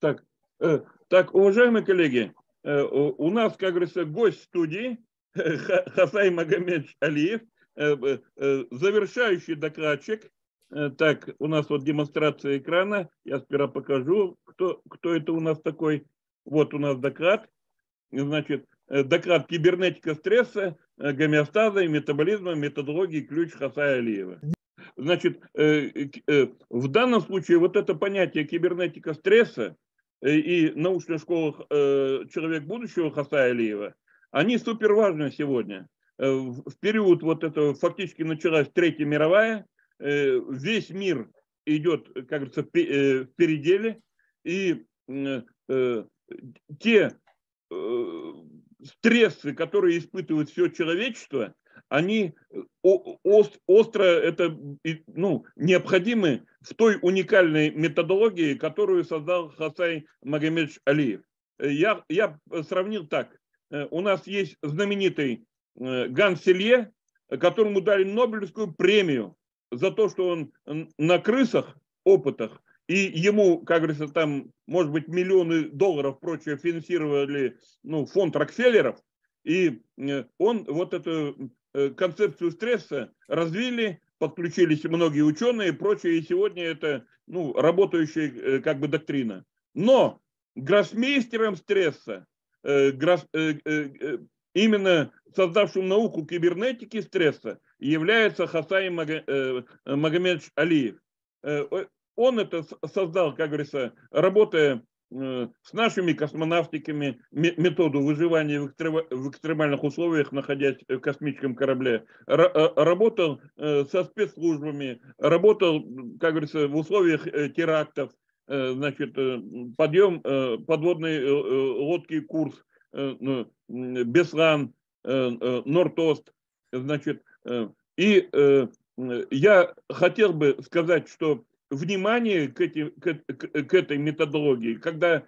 Так, уважаемые коллеги, у нас, как говорится, гость студии Хасай Магомедович Алиев, завершающий докладчик. Так, у нас вот демонстрация экрана. Я сперва покажу, кто это у нас такой. Вот у нас доклад. Значит, доклад «Кибернетика стресса, гомеостаза и метаболизма, методологии, ключ» Хасая Алиева. Значит, в данном случае вот это понятие «кибернетика стресса» и научная школа «Человек будущего» Хасая Алиева, они суперважны сегодня. В период вот этого фактически началась Третья мировая, весь мир идет, как говорится, в переделе, и те стрессы, которые испытывает все человечество, они остро необходимы в той уникальной методологии, которую создал Хасай Магомедович Алиев. Я сравнил так. У нас есть знаменитый Ганс Селье, которому дали Нобелевскую премию за то, что он на крысах, опытах, и ему, как говорится, там, может быть, $миллионы, прочее, финансировали фонд Рокфеллеров, и он вот эту концепцию стресса развили, подключились многие ученые и прочее, и сегодня это работающая как бы доктрина. Но гроссмейстером стресса, именно создавшим науку кибернетики стресса, является Хасай Магомедович Алиев. Он это создал, как говорится, работая с нашими космонавтиками, методу выживания в экстремальных условиях, находясь в космическом корабле, работал со спецслужбами, работал, как говорится, в условиях терактов, значит, подъем подводной лодки «Курск», «Беслан», «Норд-Ост», значит, и я хотел бы сказать, что внимание к этой методологии, когда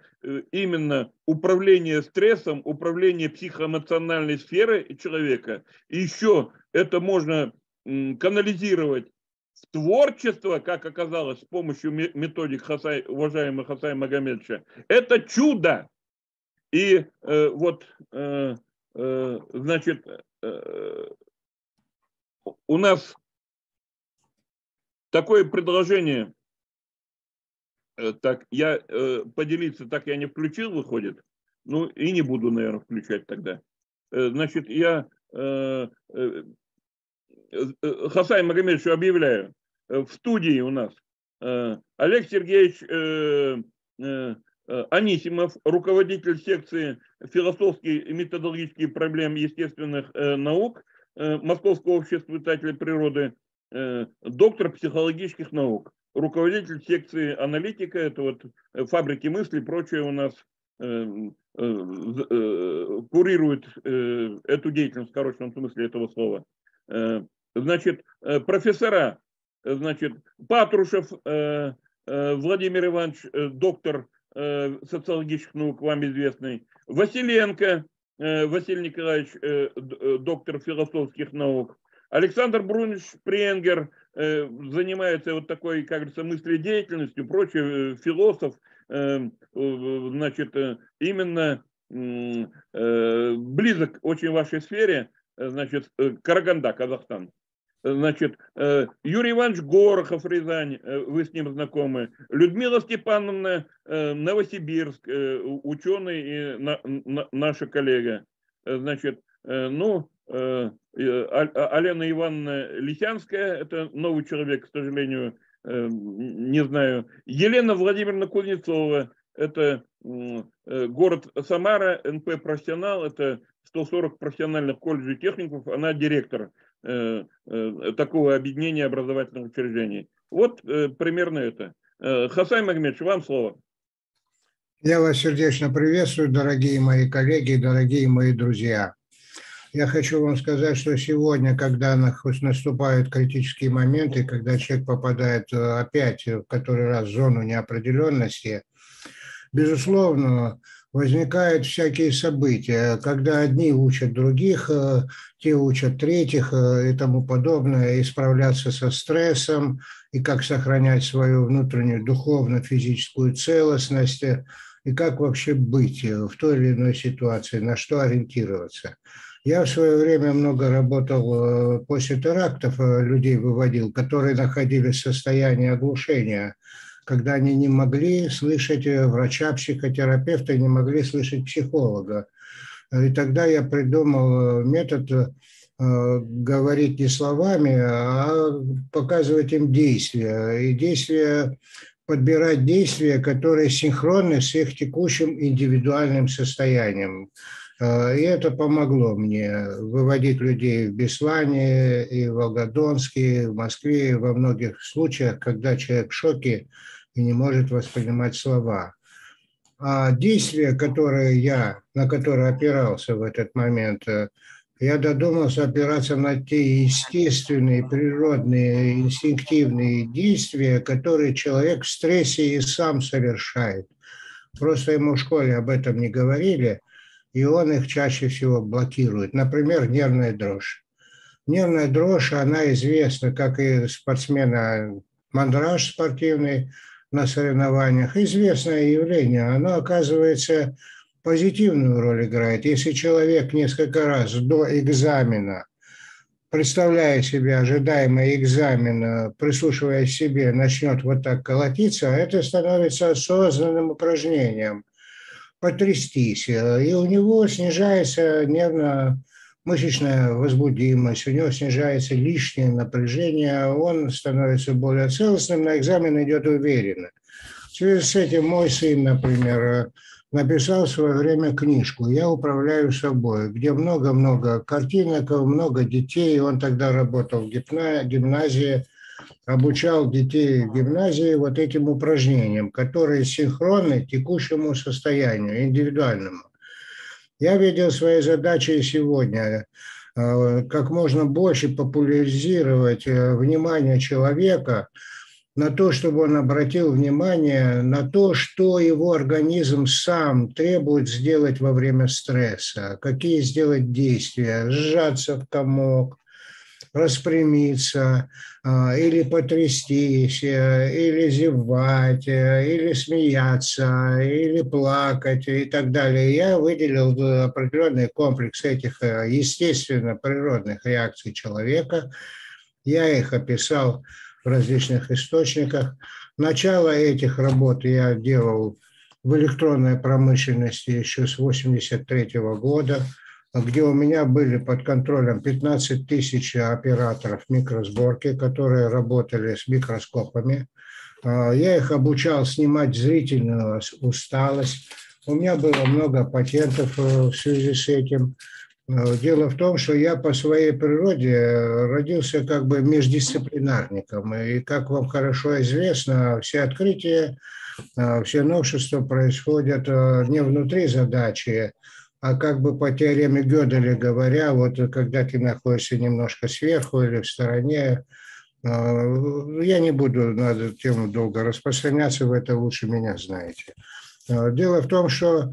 именно управление стрессом, управление психоэмоциональной сферой человека, еще это можно канализировать в творчество, как оказалось, с помощью методик уважаемого Хасая Магомедовича, это чудо. И значит, у нас такое предложение, так я поделиться, так я не включил, выходит, ну и не буду, наверное, включать тогда. Значит, я Хасай Магомедовичу объявляю, в студии у нас Олег Сергеевич Анисимов, руководитель секции «Философские и методологические проблемы естественных наук» Московского общества испытателей природы, доктор психологических наук, руководитель секции аналитика, это вот фабрики мысли, прочее у нас курирует эту деятельность в корочном смысле этого слова. Значит, профессора, значит, Патрушев Владимир Иванович, доктор социологических наук, вам известный, Василенко Василий Николаевич, доктор философских наук, Александр Брунич-Шпренгер, занимается вот такой, как говорится, мыследеятельностью, прочее, философ, значит, именно близок очень вашей сфере, значит, Караганда, Казахстан. Значит, Юрий Иванович Горохов, Рязань, вы с ним знакомы. Людмила Степановна, Новосибирск, ученый и наша коллега. Значит, Алена Ивановна Лисянская, это новый человек, к сожалению, не знаю. Елена Владимировна Кузнецова, это город Самара, НП «Профессионал», это 140 профессиональных колледжей техников, она директор такого объединения образовательных учреждений. Вот примерно это. Хасай Магомедович, вам слово. Я вас сердечно приветствую, дорогие мои коллеги, дорогие мои друзья. Я хочу вам сказать, что сегодня, когда наступают критические моменты, когда человек попадает опять в который раз в зону неопределенности, безусловно, возникают всякие события, когда одни учат других, те учат третьих и тому подобное, и справляться со стрессом, и как сохранять свою внутреннюю духовно-физическую целостность, и как вообще быть в той или иной ситуации, на что ориентироваться. Я в свое время много работал после терактов, людей выводил, которые находились в состоянии оглушения, когда они не могли слышать врача-психотерапевта, не могли слышать психолога. И тогда я придумал метод говорить не словами, а показывать им действия. И подбирать действия, которые синхронны с их текущим индивидуальным состоянием. И это помогло мне выводить людей в Беслане, и в Волгодонске, и в Москве, и во многих случаях, когда человек в шоке и не может воспринимать слова. А действия, на которые опирался в этот момент, я додумался опираться на те естественные, природные, инстинктивные действия, которые человек в стрессе и сам совершает. Просто ему в школе об этом не говорили, и он их чаще всего блокирует. Например, нервная дрожь. Нервная дрожь, она известна, как и спортсмена мандраж спортивный на соревнованиях. Известное явление, оно, оказывается, позитивную роль играет. Если человек несколько раз до экзамена, представляя себе ожидаемый экзамен, прислушиваясь к себе, начнет вот так колотиться, это становится осознанным упражнением. Потрястись, и у него снижается нервно-мышечная возбудимость, у него снижается лишнее напряжение, он становится более целостным, на экзамен идет уверенно. В связи с этим мой сын, например, написал в свое время книжку «Я управляю собой», где много-много картинок, много детей, он тогда работал в гимназии, обучал детей в гимназии вот этим упражнениям, которые синхронны текущему состоянию, индивидуальному. Я видел своей задачей сегодня как можно больше популяризировать внимание человека на то, чтобы он обратил внимание на то, что его организм сам требует сделать во время стресса, какие сделать действия, сжаться в комок, распрямиться, или потрястись, или зевать, или смеяться, или плакать и так далее. Я выделил определенный комплекс этих естественно природных реакций человека. Я их описал в различных источниках. Начало этих работ я делал в электронной промышленности еще с 1983 года, где у меня были под контролем 15 тысяч операторов микросборки, которые работали с микроскопами. Я их обучал снимать зрительную усталость. У меня было много патентов в связи с этим. Дело в том, что я по своей природе родился как бы междисциплинарником. И, как вам хорошо известно, все открытия, все новшества происходят не внутри задачи, а как бы по теореме Гёделя говоря, вот когда ты находишься немножко сверху или в стороне, я не буду на эту тему долго распространяться, вы это лучше меня знаете. Дело в том, что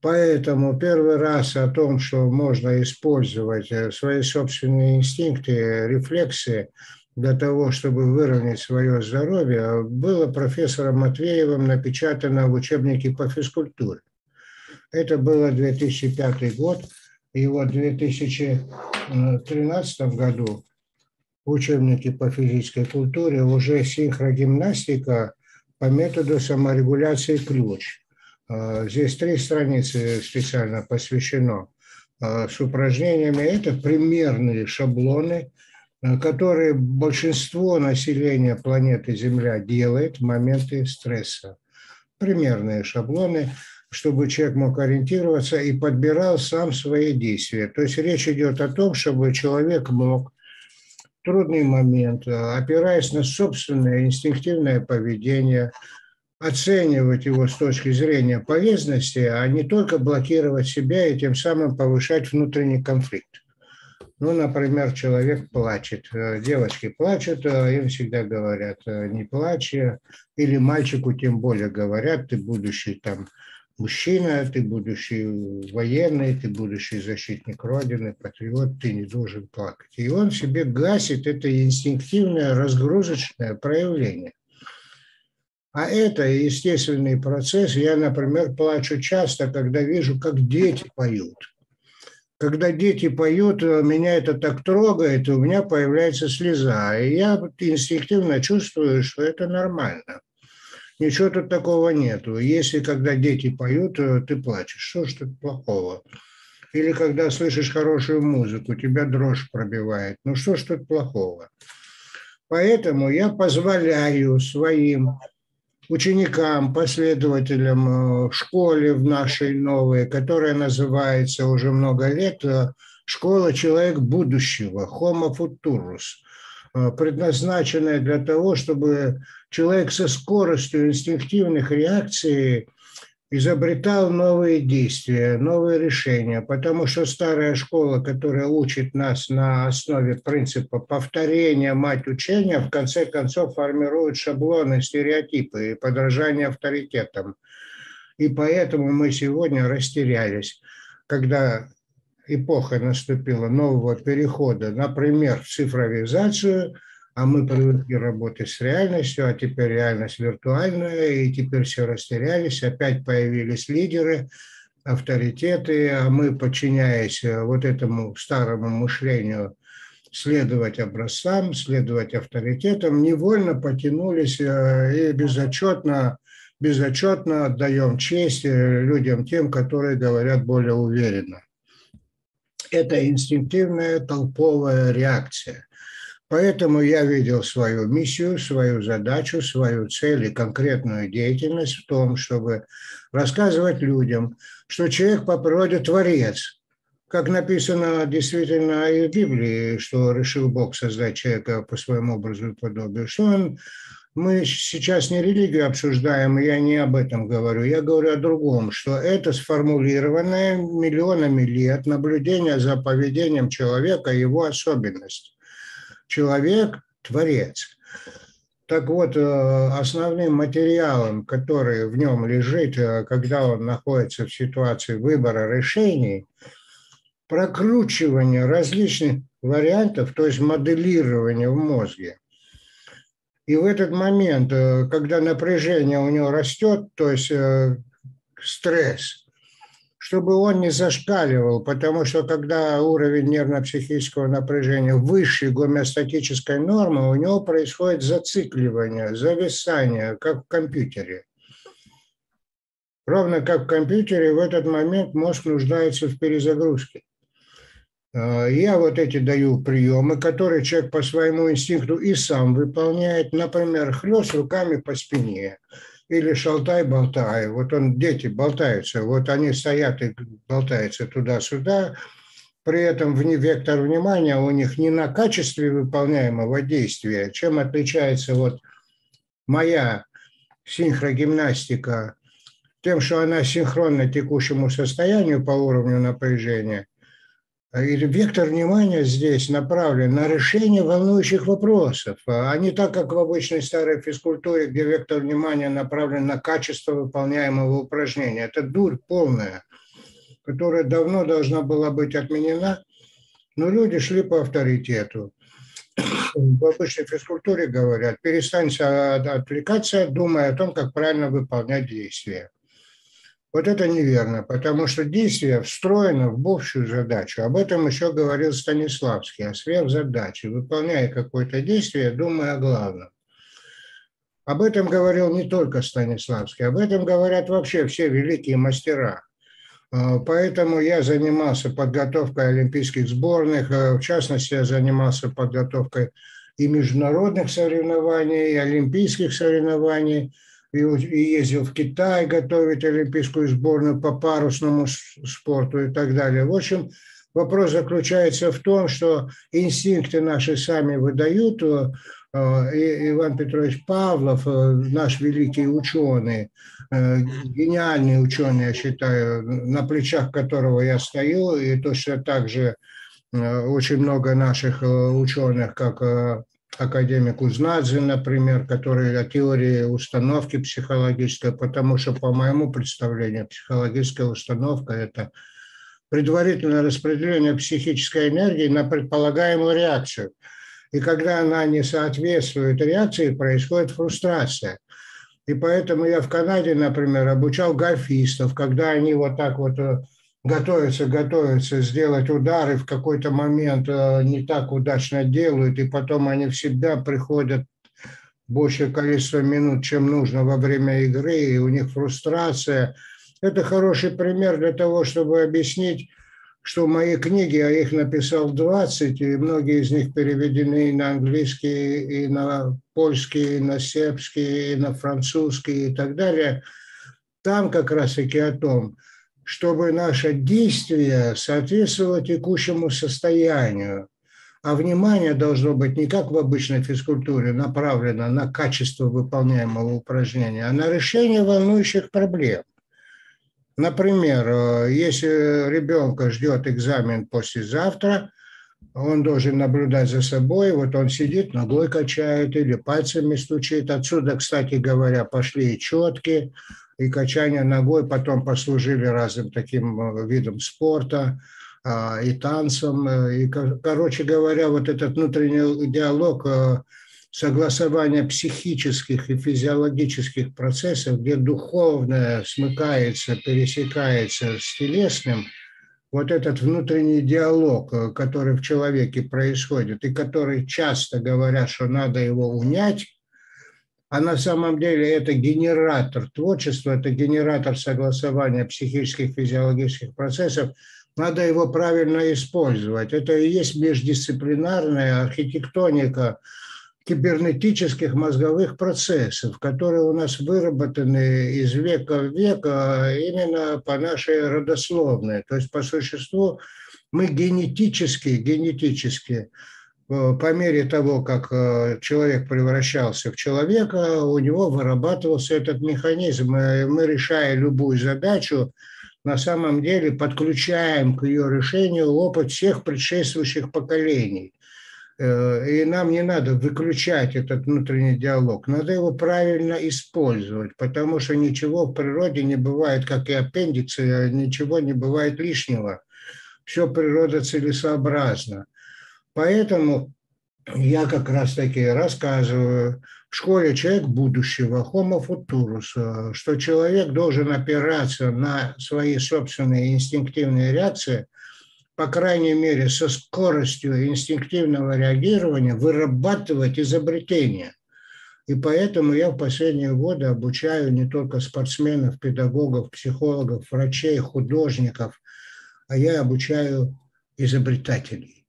поэтому первый раз о том, что можно использовать свои собственные инстинкты, рефлексы для того, чтобы выровнять свое здоровье, было профессором Матвеевым напечатано в учебнике по физкультуре. Это было 2005 год, и вот в 2013 году в учебнике по физической культуре уже синхрогимнастика по методу саморегуляции «Ключ». Здесь 3 страницы специально посвящено с упражнениями. Это примерные шаблоны, которые большинство населения планеты Земля делает в моменты стресса. Примерные шаблоны, чтобы человек мог ориентироваться и подбирал сам свои действия. То есть речь идет о том, чтобы человек мог в трудный момент, опираясь на собственное инстинктивное поведение, оценивать его с точки зрения полезности, а не только блокировать себя и тем самым повышать внутренний конфликт. Ну, например, человек плачет, девочки плачут, им всегда говорят «не плачь», или мальчику тем более говорят «ты будущий там мужчина, ты будущий военный, ты будущий защитник Родины, патриот, ты не должен плакать». И он себе гасит это инстинктивное разгрузочное проявление. А это естественный процесс. Я, например, плачу часто, когда вижу, как дети поют. Когда дети поют, меня это так трогает, у меня появляется слеза. И я инстинктивно чувствую, что это нормально. Ничего тут такого нету. Если когда дети поют, ты плачешь. Что ж тут плохого? Или когда слышишь хорошую музыку, тебя дрожь пробивает. Ну что ж тут плохого? Поэтому я позволяю своим ученикам, последователям в школе в нашей новой, которая называется уже много лет «Школа Человек Будущего», Homo Futurus, предназначенная для того, чтобы человек со скоростью инстинктивных реакций изобретал новые действия, новые решения, потому что старая школа, которая учит нас на основе принципа повторения мать учения, в конце концов формирует шаблоны, стереотипы и подражание авторитетам. И поэтому мы сегодня растерялись, когда эпоха наступила нового перехода, например, в цифровизацию, а мы привыкли работать с реальностью, а теперь реальность виртуальная, и теперь все растерялись, опять появились лидеры, авторитеты, а мы, подчиняясь вот этому старому мышлению, следовать образцам, следовать авторитетам, невольно потянулись и безотчетно отдаем честь людям тем, которые говорят более уверенно. Это инстинктивная толповая реакция. Поэтому я видел свою миссию, свою задачу, свою цель и конкретную деятельность в том, чтобы рассказывать людям, что человек по природе творец. Как написано действительно и в Библии, что решил Бог создать человека по своему образу и подобию, что мы сейчас не религию обсуждаем, я не об этом говорю, я говорю о другом, что это сформулированное миллионами лет наблюдение за поведением человека, его особенность. Человек – творец. Так вот, основным материалом, который в нем лежит, когда он находится в ситуации выбора решений, прокручивание различных вариантов, то есть моделирование в мозге. И в этот момент, когда напряжение у него растет, то есть стресс, чтобы он не зашкаливал, потому что когда уровень нервно-психического напряжения выше гомеостатической нормы, у него происходит зацикливание, зависание, как в компьютере. Ровно как в компьютере, в этот момент мозг нуждается в перезагрузке. Я вот эти даю приемы, которые человек по своему инстинкту и сам выполняет. Например, хлёст руками по спине. Или шалтай-болтай, вот он, дети болтаются, вот они стоят и болтаются туда-сюда, при этом вектор внимания у них не на качестве выполняемого действия, чем отличается вот моя синхрогимнастика, тем, что она синхронна текущему состоянию по уровню напряжения, и вектор внимания здесь направлен на решение волнующих вопросов, а не так, как в обычной старой физкультуре, где вектор внимания направлен на качество выполняемого упражнения. Это дурь полная, которая давно должна была быть отменена, но люди шли по авторитету. В обычной физкультуре говорят, перестань отвлекаться, думая о том, как правильно выполнять действия. Вот это неверно, потому что действие встроено в общую задачу. Об этом еще говорил Станиславский, о сверхзадаче, выполняя какое-то действие, думая о главном. Об этом говорил не только Станиславский, об этом говорят вообще все великие мастера. Поэтому я занимался подготовкой олимпийских сборных, в частности, я занимался подготовкой и международных соревнований, и олимпийских соревнований, и ездил в Китай готовить олимпийскую сборную по парусному спорту и так далее. В общем, вопрос заключается в том, что инстинкты наши сами выдают. Иван Петрович Павлов, наш великий ученый, гениальный ученый, я считаю, на плечах которого я стою, и точно так же Очень много наших ученых, как академик Узнадзе, например, который о теории установки психологической, потому что, по моему представлению, психологическая установка – это предварительное распределение психической энергии на предполагаемую реакцию. И когда она не соответствует реакции, происходит фрустрация. И поэтому я в Канаде, например, обучал гольфистов, когда они вот так вот готовятся сделать удары, в какой-то момент не так удачно делают, и потом они в себя приходят большее количество минут, чем нужно во время игры, и у них фрустрация. Это хороший пример для того, чтобы объяснить, что мои книги, а их написал 20, и многие из них переведены и на английский, и на польский, и на сербский, и на французский, и так далее. Там как раз-таки о том, чтобы наше действие соответствовало текущему состоянию. А внимание должно быть не как в обычной физкультуре направлено на качество выполняемого упражнения, а на решение волнующих проблем. Например, если ребенка ждет экзамен послезавтра, он должен наблюдать за собой, вот он сидит, ногой качает или пальцами стучит. Отсюда, кстати говоря, пошли и четки, и качание ногой потом послужили разным таким видом спорта, и танцам. И, короче говоря, вот этот внутренний диалог, согласование психических и физиологических процессов, где духовное смыкается, пересекается с телесным, вот этот внутренний диалог, который в человеке происходит, и который часто говорят, что надо его унять, а на самом деле это генератор творчества, это генератор согласования психических и физиологических процессов, надо его правильно использовать. Это и есть междисциплинарная архитектоника кибернетических мозговых процессов, которые у нас выработаны из века в век именно по нашей родословной. То есть, по существу, мы генетически, по мере того, как человек превращался в человека, у него вырабатывался этот механизм. И мы, решая любую задачу, на самом деле подключаем к ее решению опыт всех предшествующих поколений. И нам не надо выключать этот внутренний диалог, надо его правильно использовать, потому что ничего в природе не бывает, как и аппендиксы, ничего не бывает лишнего. Все природа целесообразна. Поэтому я как раз-таки рассказываю в школе «Человек будущего», Homo Futurus, что человек должен опираться на свои собственные инстинктивные реакции, по крайней мере, со скоростью инстинктивного реагирования вырабатывать изобретения. И поэтому я в последние годы обучаю не только спортсменов, педагогов, психологов, врачей, художников, а я обучаю изобретателей.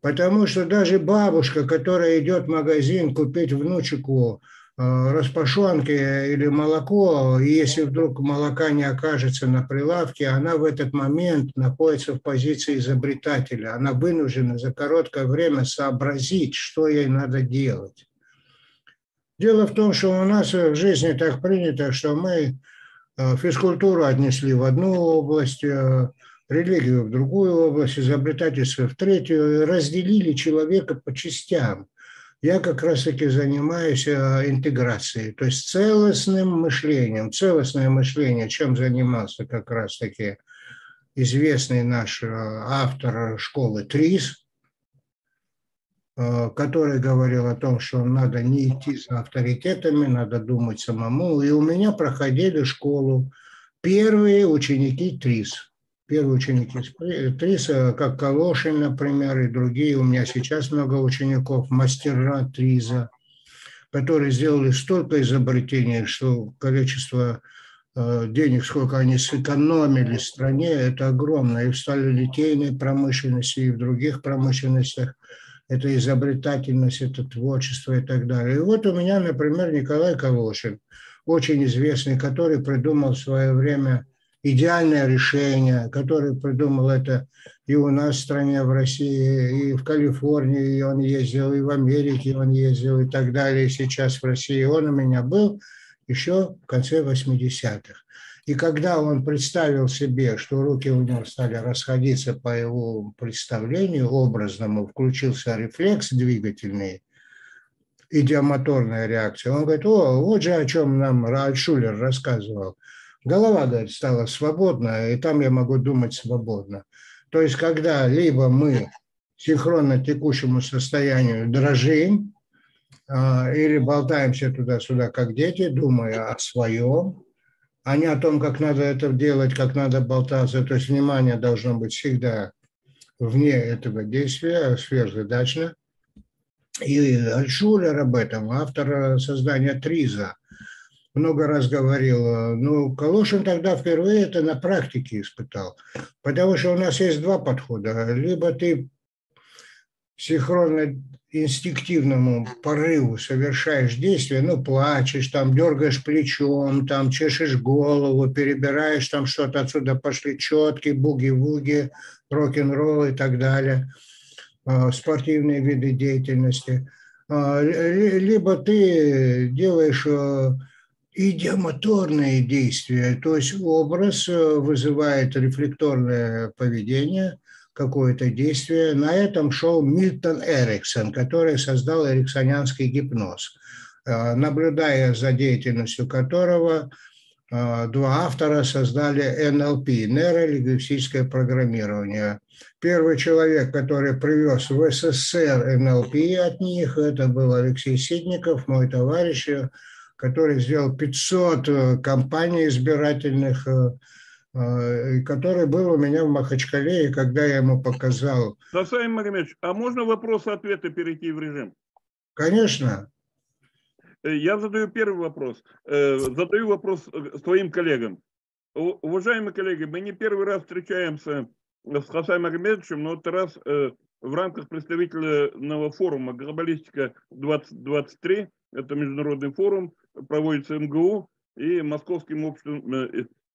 Потому что даже бабушка, которая идет в магазин купить внучку распашонки или молоко, и если вдруг молока не окажется на прилавке, она в этот момент находится в позиции изобретателя. Она вынуждена за короткое время сообразить, что ей надо делать. Дело в том, что у нас в жизни так принято, что мы физкультуру отнесли в одну область, религию в другую область, изобретательство в третью, и разделили человека по частям. Я как раз-таки занимаюсь интеграцией, то есть целостным мышлением. Целостное мышление, чем занимался как раз-таки известный наш автор школы ТРИЗ, который говорил о том, что надо не идти за авторитетами, надо думать самому. И у меня проходили школу первые ученики ТРИЗ. Первые ученики ТРИЗ, как Калашин, например, и другие. У меня сейчас много учеников, мастера ТРИЗа, которые сделали столько изобретений, что количество денег, сколько они сэкономили в стране, это огромное. И в сталелитейной промышленности, и в других промышленностях. Это изобретательность, это творчество и так далее. И вот у меня, например, Николай Калашин, очень известный, который придумал в свое время идеальное решение, которое придумал это и у нас в стране, в России, и в Калифорнии, и он ездил, и в Америке он ездил, и так далее, и сейчас в России он у меня был. еще в конце 80-х. И когда он представил себе, что руки у него стали расходиться по его представлению образному, включился рефлекс двигательный, идиомоторная реакция, он говорит: о, вот же о чем нам Альтшуллер рассказывал. Голова, говорит, стала свободна, и там я могу думать свободно. То есть когда либо мы синхронно текущему состоянию дрожим или болтаемся туда-сюда, как дети, думая о своем, а не о том, как надо это делать, как надо болтаться. То есть внимание должно быть всегда вне этого действия, сверхзадачно. И Альтшуллер об этом, автор создания ТРИЗа, много раз говорил. Ну, Калашин тогда впервые это на практике испытал. Потому что у нас есть два подхода. Либо ты синхронно инстинктивному порыву совершаешь действие, ну, плачешь, там, дергаешь плечом, там, чешешь голову, перебираешь там что-то, отсюда пошли четки, буги-вуги, рок-н-ролл и так далее, спортивные виды деятельности. Либо ты делаешь идиомоторные действия, то есть образ вызывает рефлекторное поведение, какое-то действие. На этом шел Милтон Эриксон, который создал эриксонианский гипноз, наблюдая за деятельностью которого два автора создали НЛП, нейролингвистическое программирование. Первый человек, который привез в СССР НЛП от них, это был Алексей Сидников, мой товарищ, который сделал 500 компаний избирательных, который был у меня в Махачкале, и когда я ему показал... Хасай Магомедович, а можно вопрос-ответы перейти в режим? Конечно. Я задаю первый вопрос. Задаю вопрос своим коллегам. Уважаемые коллеги, мы не первый раз встречаемся с Хасаем Магомедовичем, но этот раз в рамках представительного форума «Глобалистика-2023». Это международный форум, проводится МГУ и Московским обществом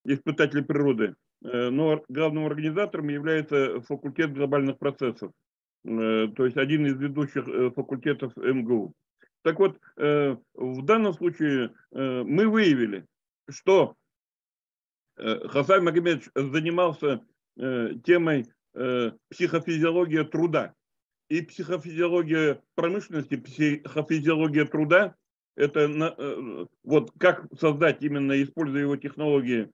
испытатели природы, но главным организатором является факультет глобальных процессов, то есть один из ведущих факультетов МГУ. Так вот, в данном случае мы выявили, что Хасай Магомедович занимался темой психофизиология труда. И психофизиология промышленности, психофизиология труда, это вот как создать именно, используя его технологии,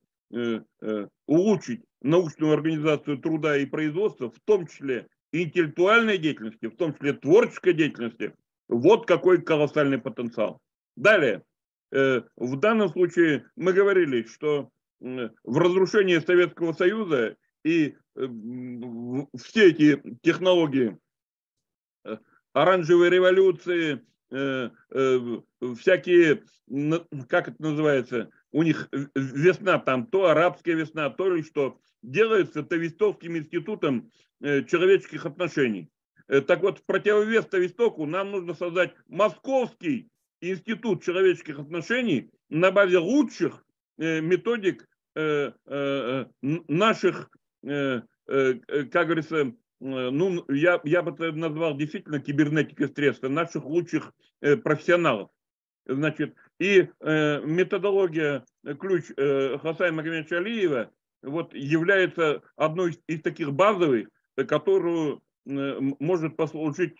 улучшить научную организацию труда и производства, в том числе интеллектуальной деятельности, в том числе творческой деятельности. Вот какой колоссальный потенциал. Далее, в данном случае мы говорили, что в разрушении Советского Союза и все эти технологии оранжевой революции, всякие, как это называется, у них весна там, то арабская весна, то ли что, делается Тавистовским институтом человеческих отношений. Так вот, в противовес Тавистоку нам нужно создать Московский институт человеческих отношений на базе лучших методик наших, как говорится, ну, я бы это назвал действительно кибернетика стресса, наших лучших профессионалов. Значит, и методология ключ Хасая Магомедовича Алиева вот, является одной из таких базовых, которую может послужить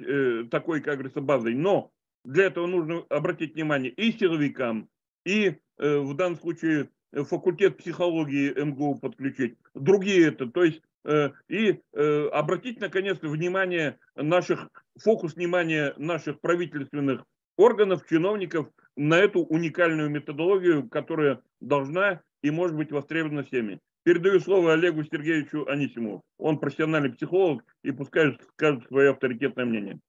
такой, как говорится, базой. Но для этого нужно обратить внимание и силовикам, и в данном случае факультет психологии МГУ подключить, другие это, то есть и обратить, наконец-то, внимание наших, фокус внимания наших правительственных органов, чиновников на эту уникальную методологию, которая должна и может быть востребована всеми. Передаю слово Олегу Сергеевичу Анисимову. Он профессиональный психолог и пускай скажет свое авторитетное мнение.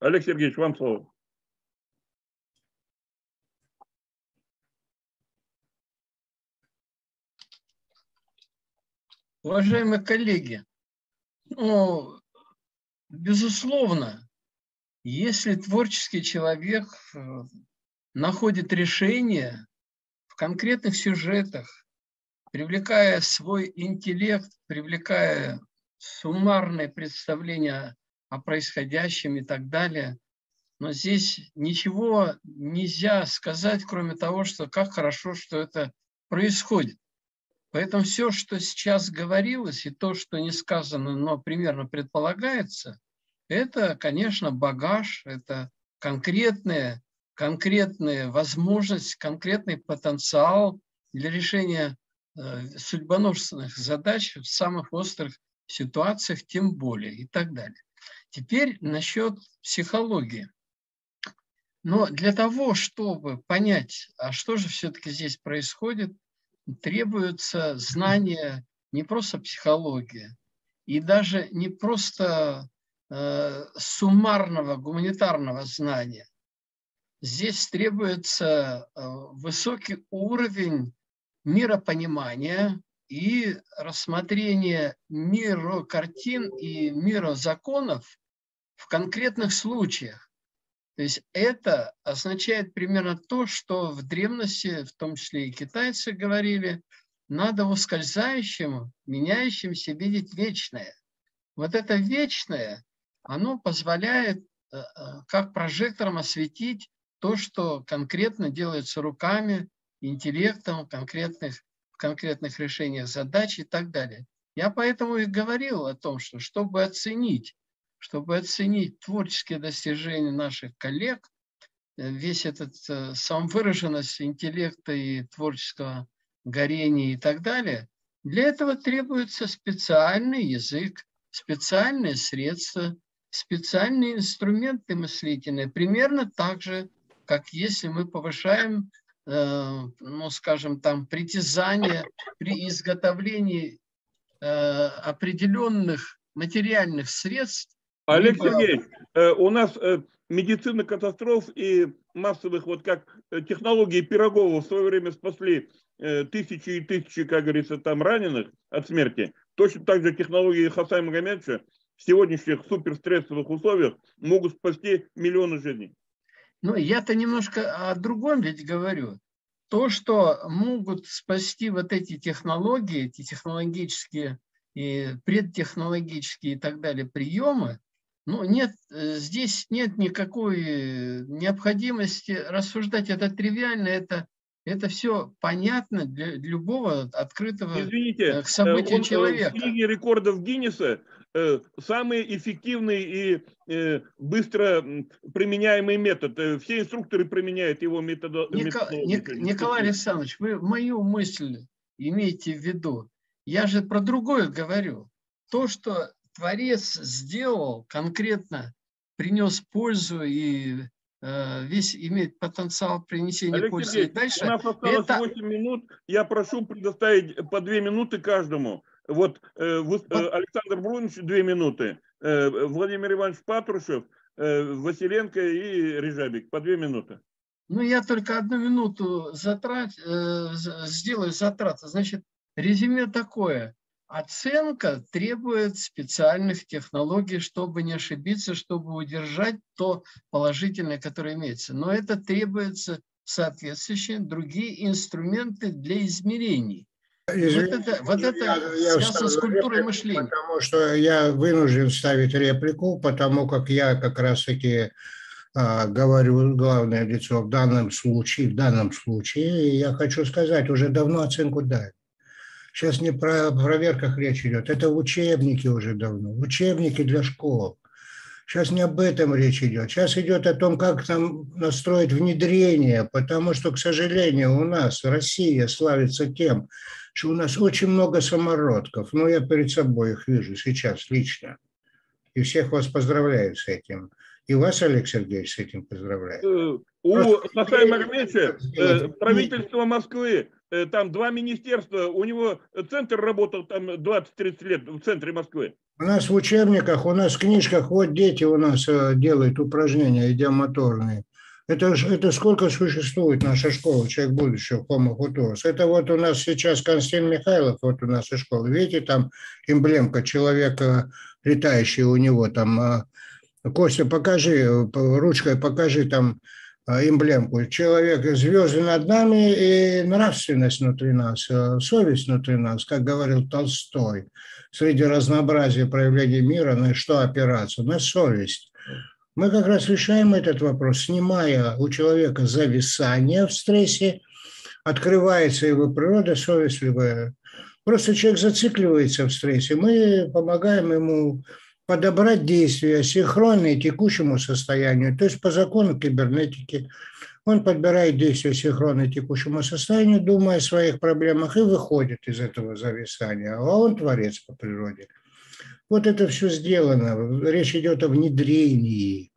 Олег Сергеевич, вам слово. Уважаемые коллеги, ну, безусловно, если творческий человек находит решение в конкретных сюжетах, привлекая свой интеллект, привлекая суммарное представление о происходящем и так далее, Но здесь ничего нельзя сказать, кроме того, что как хорошо, что это происходит. Поэтому все, что сейчас говорилось, и то, что не сказано, но примерно предполагается, это, конечно, багаж, это конкретная возможность, конкретный потенциал для решения судьбоносных задач в самых острых ситуациях, тем более, и так далее. Теперь насчет психологии. Но для того, чтобы понять, а что же все-таки здесь происходит, требуются знания не просто психологии и даже не просто суммарного гуманитарного знания. Здесь требуется высокий уровень миропонимания и рассмотрение мирокартин и мирозаконов в конкретных случаях. То есть это означает примерно то, что в древности, в том числе и китайцы говорили, надо в ускользающем, меняющемся видеть вечное. Вот это вечное, оно позволяет как прожектором осветить то, что конкретно делается руками, интеллектом, в конкретных решениях задач и так далее. Я поэтому и говорил о том, что чтобы оценить творческие достижения наших коллег, весь этот самовыраженность интеллекта и творческого горения и так далее, для этого требуется специальный язык, специальные средства, специальные инструменты мыслительные, примерно так же, как если мы повышаем, ну, скажем, там, притязание при изготовлении определенных материальных средств. Олег Сергеевич, у нас медицина катастроф и массовых, вот как технологии Пирогова в свое время спасли тысячи и тысячи, как говорится, там раненых от смерти, точно так же технологии Хасая Магомедовича в сегодняшних суперстрессовых условиях могут спасти миллионы жизней. Ну, я-то немножко о другом ведь говорю. То, что могут спасти вот эти технологии, эти технологические и предтехнологические и так далее приемы, ну, нет, здесь нет никакой необходимости рассуждать. Это тривиально, это все понятно для любого открытого события человека. В книге рекордов Гиннесса самый эффективный и быстро применяемый метод. Все инструкторы применяют его методологию. Николай Александрович, вы мою мысль имеете в виду. Я же про другое говорю. То, что творец сделал, конкретно принес пользу и весь имеет потенциал принесения пользы. Олег Сергеевич, у нас осталось 8 минут. Я прошу предоставить по 2 минуты каждому. Вот Александр Брунич 2 минуты, Владимир Иванович Патрушев, Василенко и Режабик по 2 минуты. Ну, я только 1 минуту сделаю затраты. Значит, резюме такое. Оценка требует специальных технологий, чтобы не ошибиться, чтобы удержать то положительное, которое имеется. Но это требуется соответствующие другие инструменты для измерений. Извините, вот это связано с культурой мышления. Потому что я вынужден ставить реплику, потому как я как раз-таки говорю главное лицо в данном случае. И я хочу сказать, уже давно оценку дали. Сейчас не про проверках речь идет, это учебники уже давно, учебники для школ. Сейчас не об этом речь идет, сейчас идет о том, как нам настроить внедрение, потому что, к сожалению, у нас Россия славится тем, что у нас очень много самородков, но я перед собой их вижу сейчас лично, и всех вас поздравляю с этим. И вас, Олег Сергеевич, с этим поздравляю. У Хасая Магомедовича правительство Москвы, там 2 министерства, у него центр работал там 20-30 лет в центре Москвы. У нас в учебниках, у нас в книжках, вот дети у нас делают упражнения идиомоторные. Это сколько существует наша школа «Человек будущего» Homo Futurus? Это вот у нас сейчас Константин Михайлов, вот у нас и школа. Видите, там эмблемка человека, летающий у него там. Костя, покажи, ручкой покажи там эмблемку. Человек, звезды над нами и нравственность внутри нас, совесть внутри нас, как говорил Толстой. Среди разнообразия проявлений мира на что опираться? На совесть. мы как раз решаем этот вопрос, снимая у человека зависание в стрессе, открывается его природа совестливая. Просто человек зацикливается в стрессе, мы помогаем ему подобрать действия, синхронные текущему состоянию, то есть по закону кибернетики. Он подбирает действия синхронно текущему состоянию, думая о своих проблемах, и выходит из этого зависания. А он творец по природе. Вот это все сделано. Речь идет о внедрении.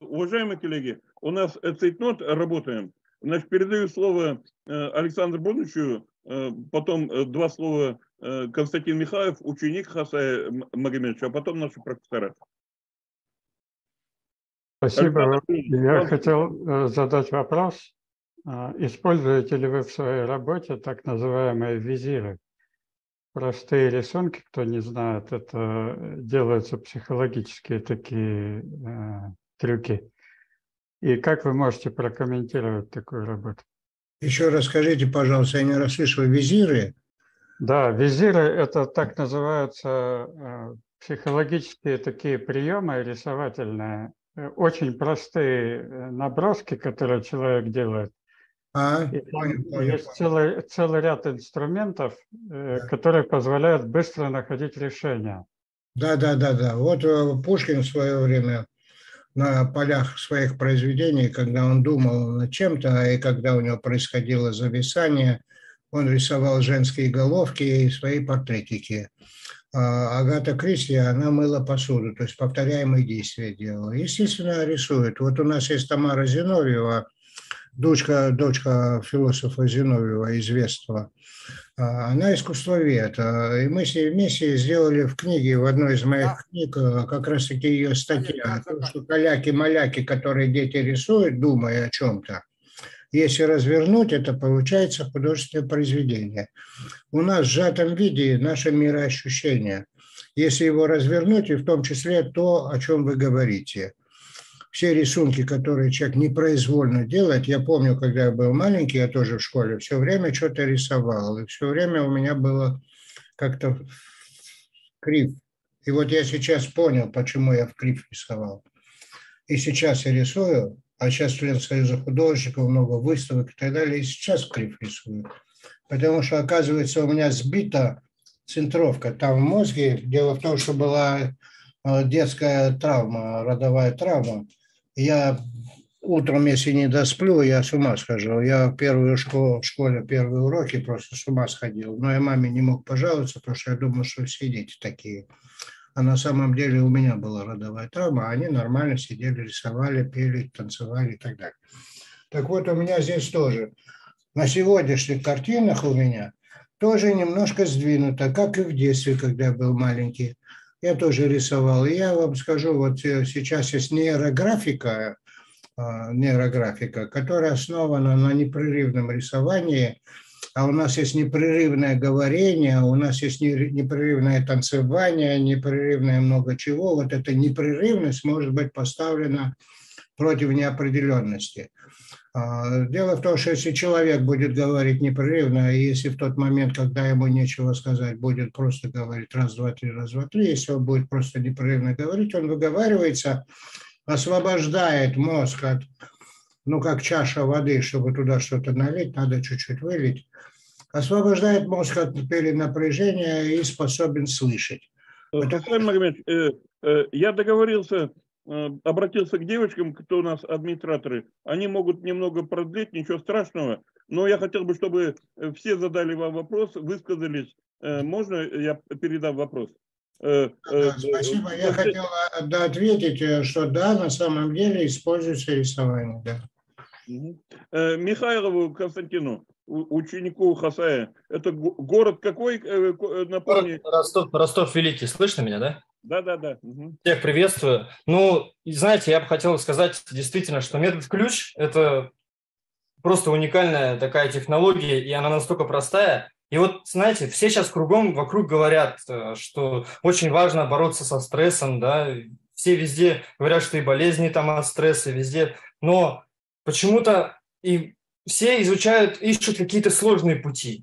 Уважаемые коллеги, у нас цейтнот, работаем. Значит, передаю слово Александру Бруничу, потом два слова Константин Михайлов, ученик Хасая Магомедовича, а потом наши профессора. Спасибо. Я хотел задать вопрос. Используете ли вы в своей работе так называемые визиры? Простые рисунки, кто не знает, это делаются психологические такие трюки. И как вы можете прокомментировать такую работу? Еще раз скажите, пожалуйста, я не расслышал, визиры? Да, визиры – это так называются психологические такие приемы рисовательные, очень простые наброски, которые человек делает. Есть целый ряд инструментов, которые позволяют быстро находить решения. Да. Вот Пушкин в свое время на полях своих произведений, когда он думал над чем-то, и когда у него происходило зависание, он рисовал женские головки и свои портретики. А Агата Кристи, она мыла посуду, то есть повторяемые действия делала. Естественно, рисует. Вот у нас есть Тамара Зиновьева, дочка философа Зиновьева, известного. Она искусствовед. И мы с ней вместе сделали в книге, в одной из моих книг, как раз-таки ее статья о том, что каляки-маляки, которые дети рисуют, думая о чем-то, если развернуть, это получается художественное произведение. У нас в сжатом виде наше мироощущение. Если его развернуть, и в том числе то, о чем вы говорите. Все рисунки, которые человек непроизвольно делает, я помню, когда я был маленький, я тоже в школе, все время что-то рисовал. И все время у меня было как-то в крив. И вот я сейчас понял, почему я в крив рисовал. И сейчас я рисую, а сейчас член Союза художников, много выставок и так далее, и сейчас в крив рисую. Потому что, оказывается, у меня сбита центровка там в мозге. Дело в том, что была детская травма, родовая травма. Я утром, если не досплю, я с ума схожу. Я в школе первые уроки просто с ума сходил. Но я маме не мог пожаловаться, потому что я думал, что все дети такие. А на самом деле у меня была родовая травма, а они нормально сидели, рисовали, пели, танцевали и так далее. Так вот, у меня здесь тоже. На сегодняшних картинах у меня тоже немножко сдвинуто, как и в детстве, когда я был маленький. Я тоже рисовал. И я вам скажу, вот сейчас есть нейрографика, которая основана на непрерывном рисовании. А у нас есть непрерывное говорение, у нас есть непрерывное танцевание, непрерывное много чего. Вот эта непрерывность может быть поставлена против неопределенности. Дело в том, что если человек будет говорить непрерывно, и если в тот момент, когда ему нечего сказать, будет просто говорить раз-два-три, если он будет просто непрерывно говорить, он выговаривается, освобождает мозг от... Ну, как чаша воды, чтобы туда что-то налить, надо чуть-чуть вылить. Освобождает мозг от перенапряжения и способен слышать. Я договорился, обратился к девочкам, кто у нас администраторы. Они могут немного продлить, ничего страшного. Но я хотел бы, чтобы все задали вам вопрос, высказались. Можно я передам вопрос? Спасибо. Я хотел ответить, что да, на самом деле используется рисование. Да. Михайлову Константину, ученику Хасая, это город какой? Напомни. Ростов Великий. Слышно меня, да? Да. Всех приветствую. Ну, знаете, я бы хотел сказать действительно, что метод ключ – это просто уникальная такая технология, и она настолько простая. И вот, знаете, все сейчас кругом вокруг говорят, что очень важно бороться со стрессом, да, все везде говорят, что и болезни там от стресса, везде, но почему-то и все изучают, ищут какие-то сложные пути.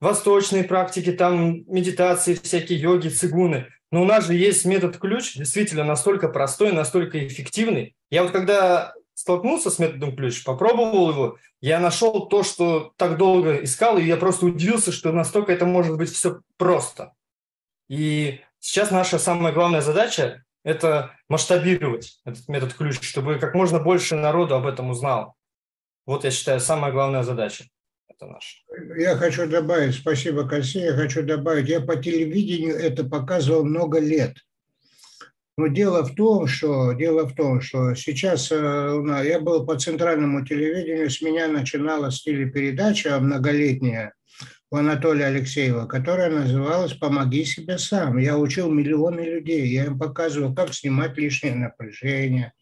восточные практики, там медитации всякие, йоги, цигуны. Но у нас же есть метод ключ, действительно настолько простой, настолько эффективный. Я вот когда столкнулся с методом ключ, попробовал его, я нашел то, что так долго искал, и я просто удивился, что настолько это может быть все просто. И сейчас наша самая главная задача – это масштабировать этот метод ключ, чтобы как можно больше народу об этом узнал. Вот, я считаю, самая главная задача – это наша. Я хочу добавить, спасибо, Константин, я хочу добавить, я по телевидению это показывал много лет. Но дело в том, что сейчас я был по центральному телевидению, с меня начиналась телепередача многолетняя у Анатолия Алексеева, которая называлась «Помоги себе сам». Я учил миллионы людей, я им показывал, как снимать лишнее напряжение,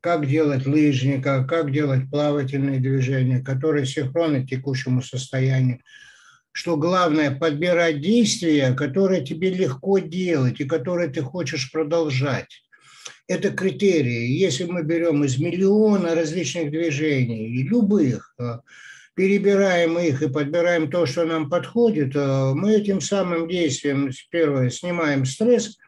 как делать лыжника, как делать плавательные движения, которые синхронны к текущему состоянию. Что главное – подбирать действия, которые тебе легко делать и которые ты хочешь продолжать. Это критерии. Если мы берем из миллиона различных движений, любых, перебираем их и подбираем то, что нам подходит, мы этим самым действием, первое, снимаем стресс,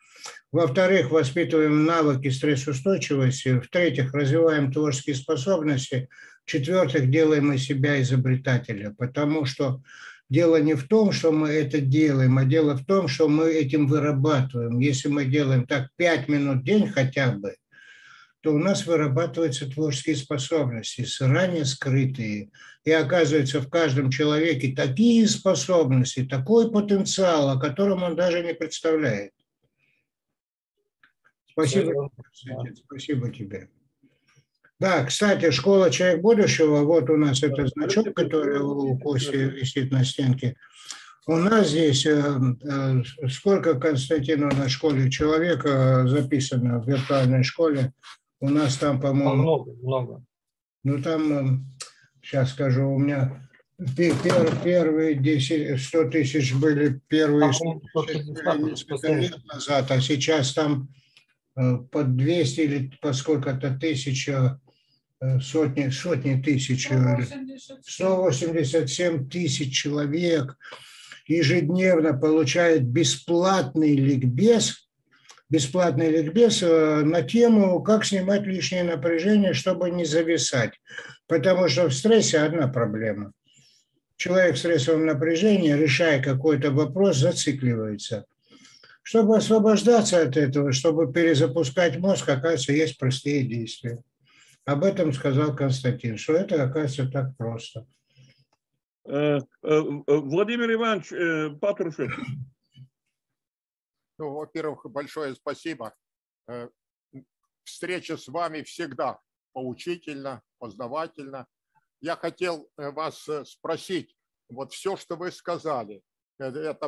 во-вторых, воспитываем навыки стрессоустойчивости, в-третьих, развиваем творческие способности, в-четвертых, делаем из себя изобретателя, потому что дело не в том, что мы это делаем, а дело в том, что мы этим вырабатываем. Если мы делаем так 5 минут в день хотя бы, то у нас вырабатываются творческие способности, ранее скрытые. И оказывается, в каждом человеке такие способности, такой потенциал, о котором он даже не представляет. Спасибо, Константин, спасибо тебе. Да, кстати, школа «Человек будущего», вот у нас этот значок, который у Коси висит на стенке. У нас здесь, сколько, Константин, на школе человека записано в виртуальной школе? У нас там, по-моему… Много. Ну, там, сейчас скажу, у меня первые 100 тысяч были первые 100 тысяч несколько лет назад, а сейчас там по 200 или по сколько-то тысяч… Сотни тысяч, 187 тысяч человек ежедневно получают бесплатный ликбез на тему, как снимать лишнее напряжение, чтобы не зависать. Потому что в стрессе одна проблема. Человек в стрессовом напряжении, решая какой-то вопрос, зацикливается. Чтобы освобождаться от этого, чтобы перезапускать мозг, оказывается, есть простые действия. Об этом сказал Константин, что это, оказывается, так просто. Владимир Иванович Патрушев. Ну, во-первых, большое спасибо. Встреча с вами всегда поучительна, познавательна. Я хотел вас спросить, вот все, что вы сказали, это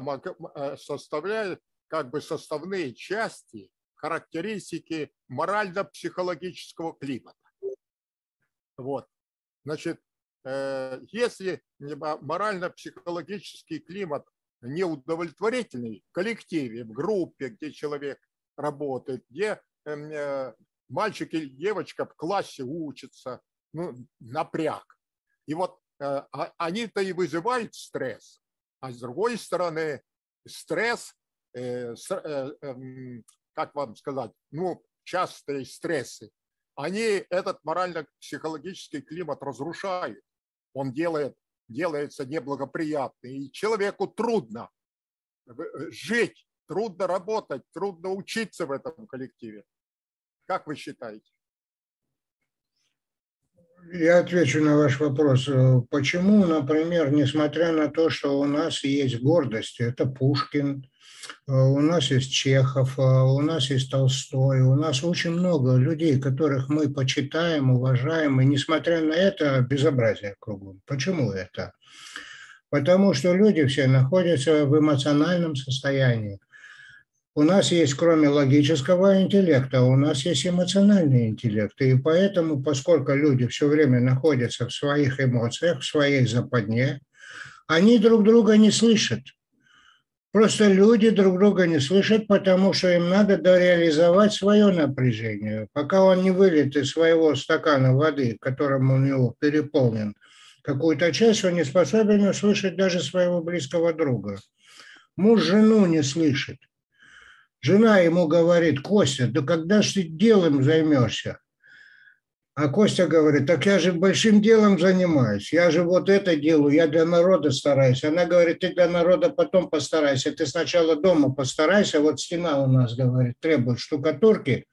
составляет как бы составные части, характеристики морально-психологического климата. Вот. Значит, если морально-психологический климат неудовлетворительный в коллективе, в группе, где человек работает, где мальчик или девочка в классе учатся, ну, напряг. И вот они-то и вызывают стресс. А с другой стороны, стресс, как вам сказать, ну, частые стрессы, они этот морально-психологический климат разрушают. Он делается неблагоприятным. И человеку трудно жить, трудно работать, трудно учиться в этом коллективе. Как вы считаете? Я отвечу на ваш вопрос. Почему, например, несмотря на то, что у нас есть гордость, это Пушкин, у нас есть Чехов, у нас есть Толстой, у нас очень много людей, которых мы почитаем, уважаем, и несмотря на это безобразие кругом. Почему это? Потому что люди все находятся в эмоциональном состоянии. У нас есть, кроме логического интеллекта, у нас есть эмоциональный интеллект. И поэтому, поскольку люди все время находятся в своих эмоциях, в своей западне, они друг друга не слышат. Просто люди друг друга не слышат, потому что им надо дореализовать свое напряжение. Пока он не выльет из своего стакана воды, которым у него переполнен, какую-то часть он не способен услышать даже своего близкого друга. Муж жену не слышит. Жена ему говорит: Костя, да когда ж ты делом займешься? А Костя говорит: так я же большим делом занимаюсь, я же вот это делаю, я для народа стараюсь. Она говорит: ты для народа потом постарайся, ты сначала дома постарайся, вот стена у нас, говорит, требует штукатурки,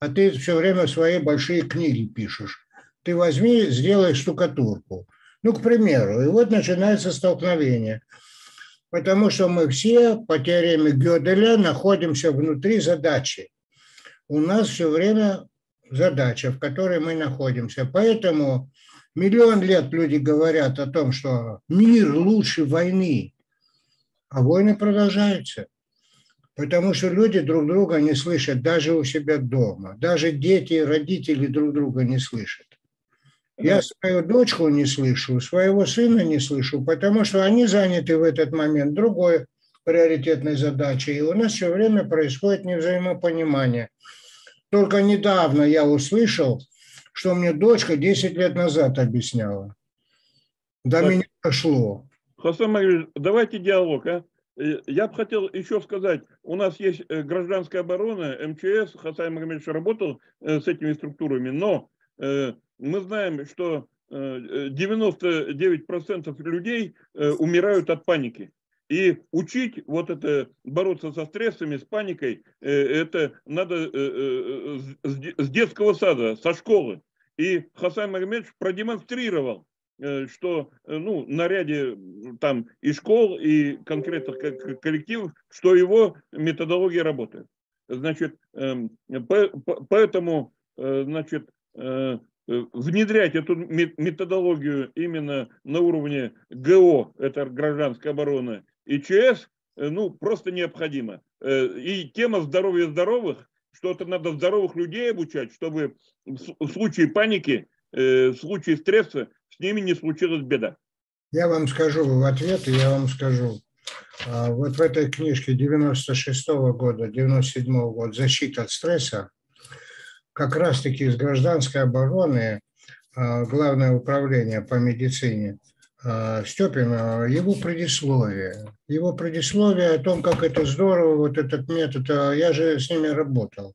а ты все время свои большие книги пишешь. Ты возьми, сделай штукатурку. Ну, к примеру, и вот начинается столкновение. Потому что мы все по теореме Гёделя находимся внутри задачи. У нас все время задача, в которой мы находимся. Поэтому миллион лет люди говорят о том, что мир лучше войны, а войны продолжаются. Потому что люди друг друга не слышат даже у себя дома. Даже дети и родители друг друга не слышат. Я свою дочку не слышу, своего сына не слышу, потому что они заняты в этот момент другой приоритетной задачей. И у нас все время происходит невзаимопонимание. Только недавно я услышал, что мне дочка 10 лет назад объясняла. До меня дошло. Хасай Магомедович, давайте диалог. Я бы хотел еще сказать, у нас есть гражданская оборона, МЧС, Хасай Магомедович работал с этими структурами, но мы знаем, что 99% людей умирают от паники. И учить вот это, бороться со стрессами, с паникой, это надо с детского сада, со школы. И Хасай Магомедович продемонстрировал, что на ряде там и школ, и конкретных коллективов, что его методология работает. Значит, поэтому, значит, внедрять эту методологию именно на уровне ГО, это гражданская оборона, и ЧС, просто необходимо. И тема здоровья здоровых, что-то надо здоровых людей обучать, чтобы в случае паники, в случае стресса с ними не случилась беда. Я вам скажу в ответ, вот в этой книжке 96-го года, 97-го года «Защита от стресса» как раз-таки из гражданской обороны, Главное управление по медицине Степина, его предисловие о том, как это здорово, вот этот метод, я же с ними работал.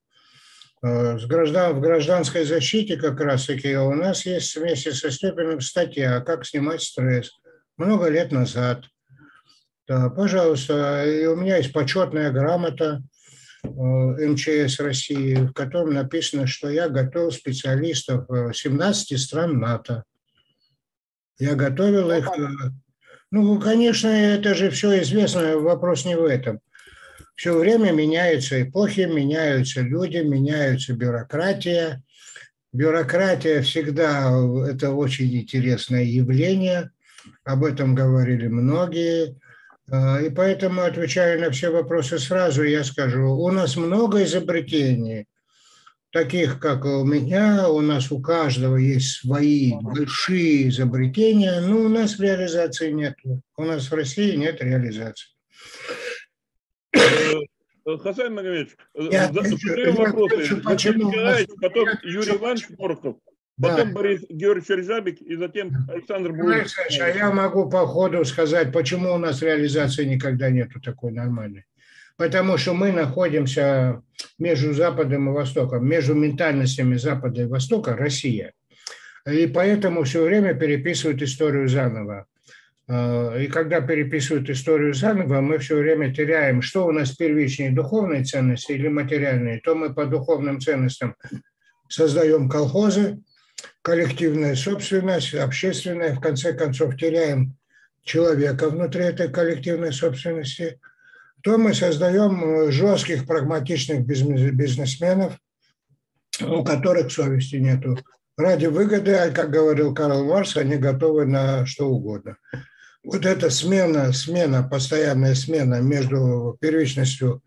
В гражданской защите как раз-таки у нас есть вместе со Степиным статья «Как снимать стресс» много лет назад. Да, пожалуйста, и у меня есть почетная грамота МЧС России, в котором написано, что я готовил специалистов 17 стран НАТО. Я готовил их... конечно, это же все известно, вопрос не в этом. Все время меняются эпохи, меняются люди, меняется бюрократия. Бюрократия всегда – это очень интересное явление. Об этом говорили многие. И поэтому, отвечая на все вопросы сразу, я скажу, у нас много изобретений, таких, как у меня, у нас у каждого есть свои большие изобретения, но у нас реализации нет. У нас в России нет реализации. Хасай Магомедович, задаю вопросы. Потом Юрий Иванович Горохов. Потом Борис Георгиевич Забик и затем Александр Брунич. А я могу по ходу сказать, почему у нас реализации никогда нету такой нормальной. Потому что мы находимся между Западом и Востоком, между ментальностями Запада и Востока, Россия. И поэтому все время переписывают историю заново. И когда переписывают историю заново, мы все время теряем, что у нас первичные духовные ценности или материальные. То мы по духовным ценностям создаем колхозы, коллективная собственность, общественная, в конце концов теряем человека внутри этой коллективной собственности, то мы создаем жестких, прагматичных бизнесменов, у которых совести нету. Ради выгоды, как говорил Карл Маркс, они готовы на что угодно. Вот эта смена, постоянная смена между первичностью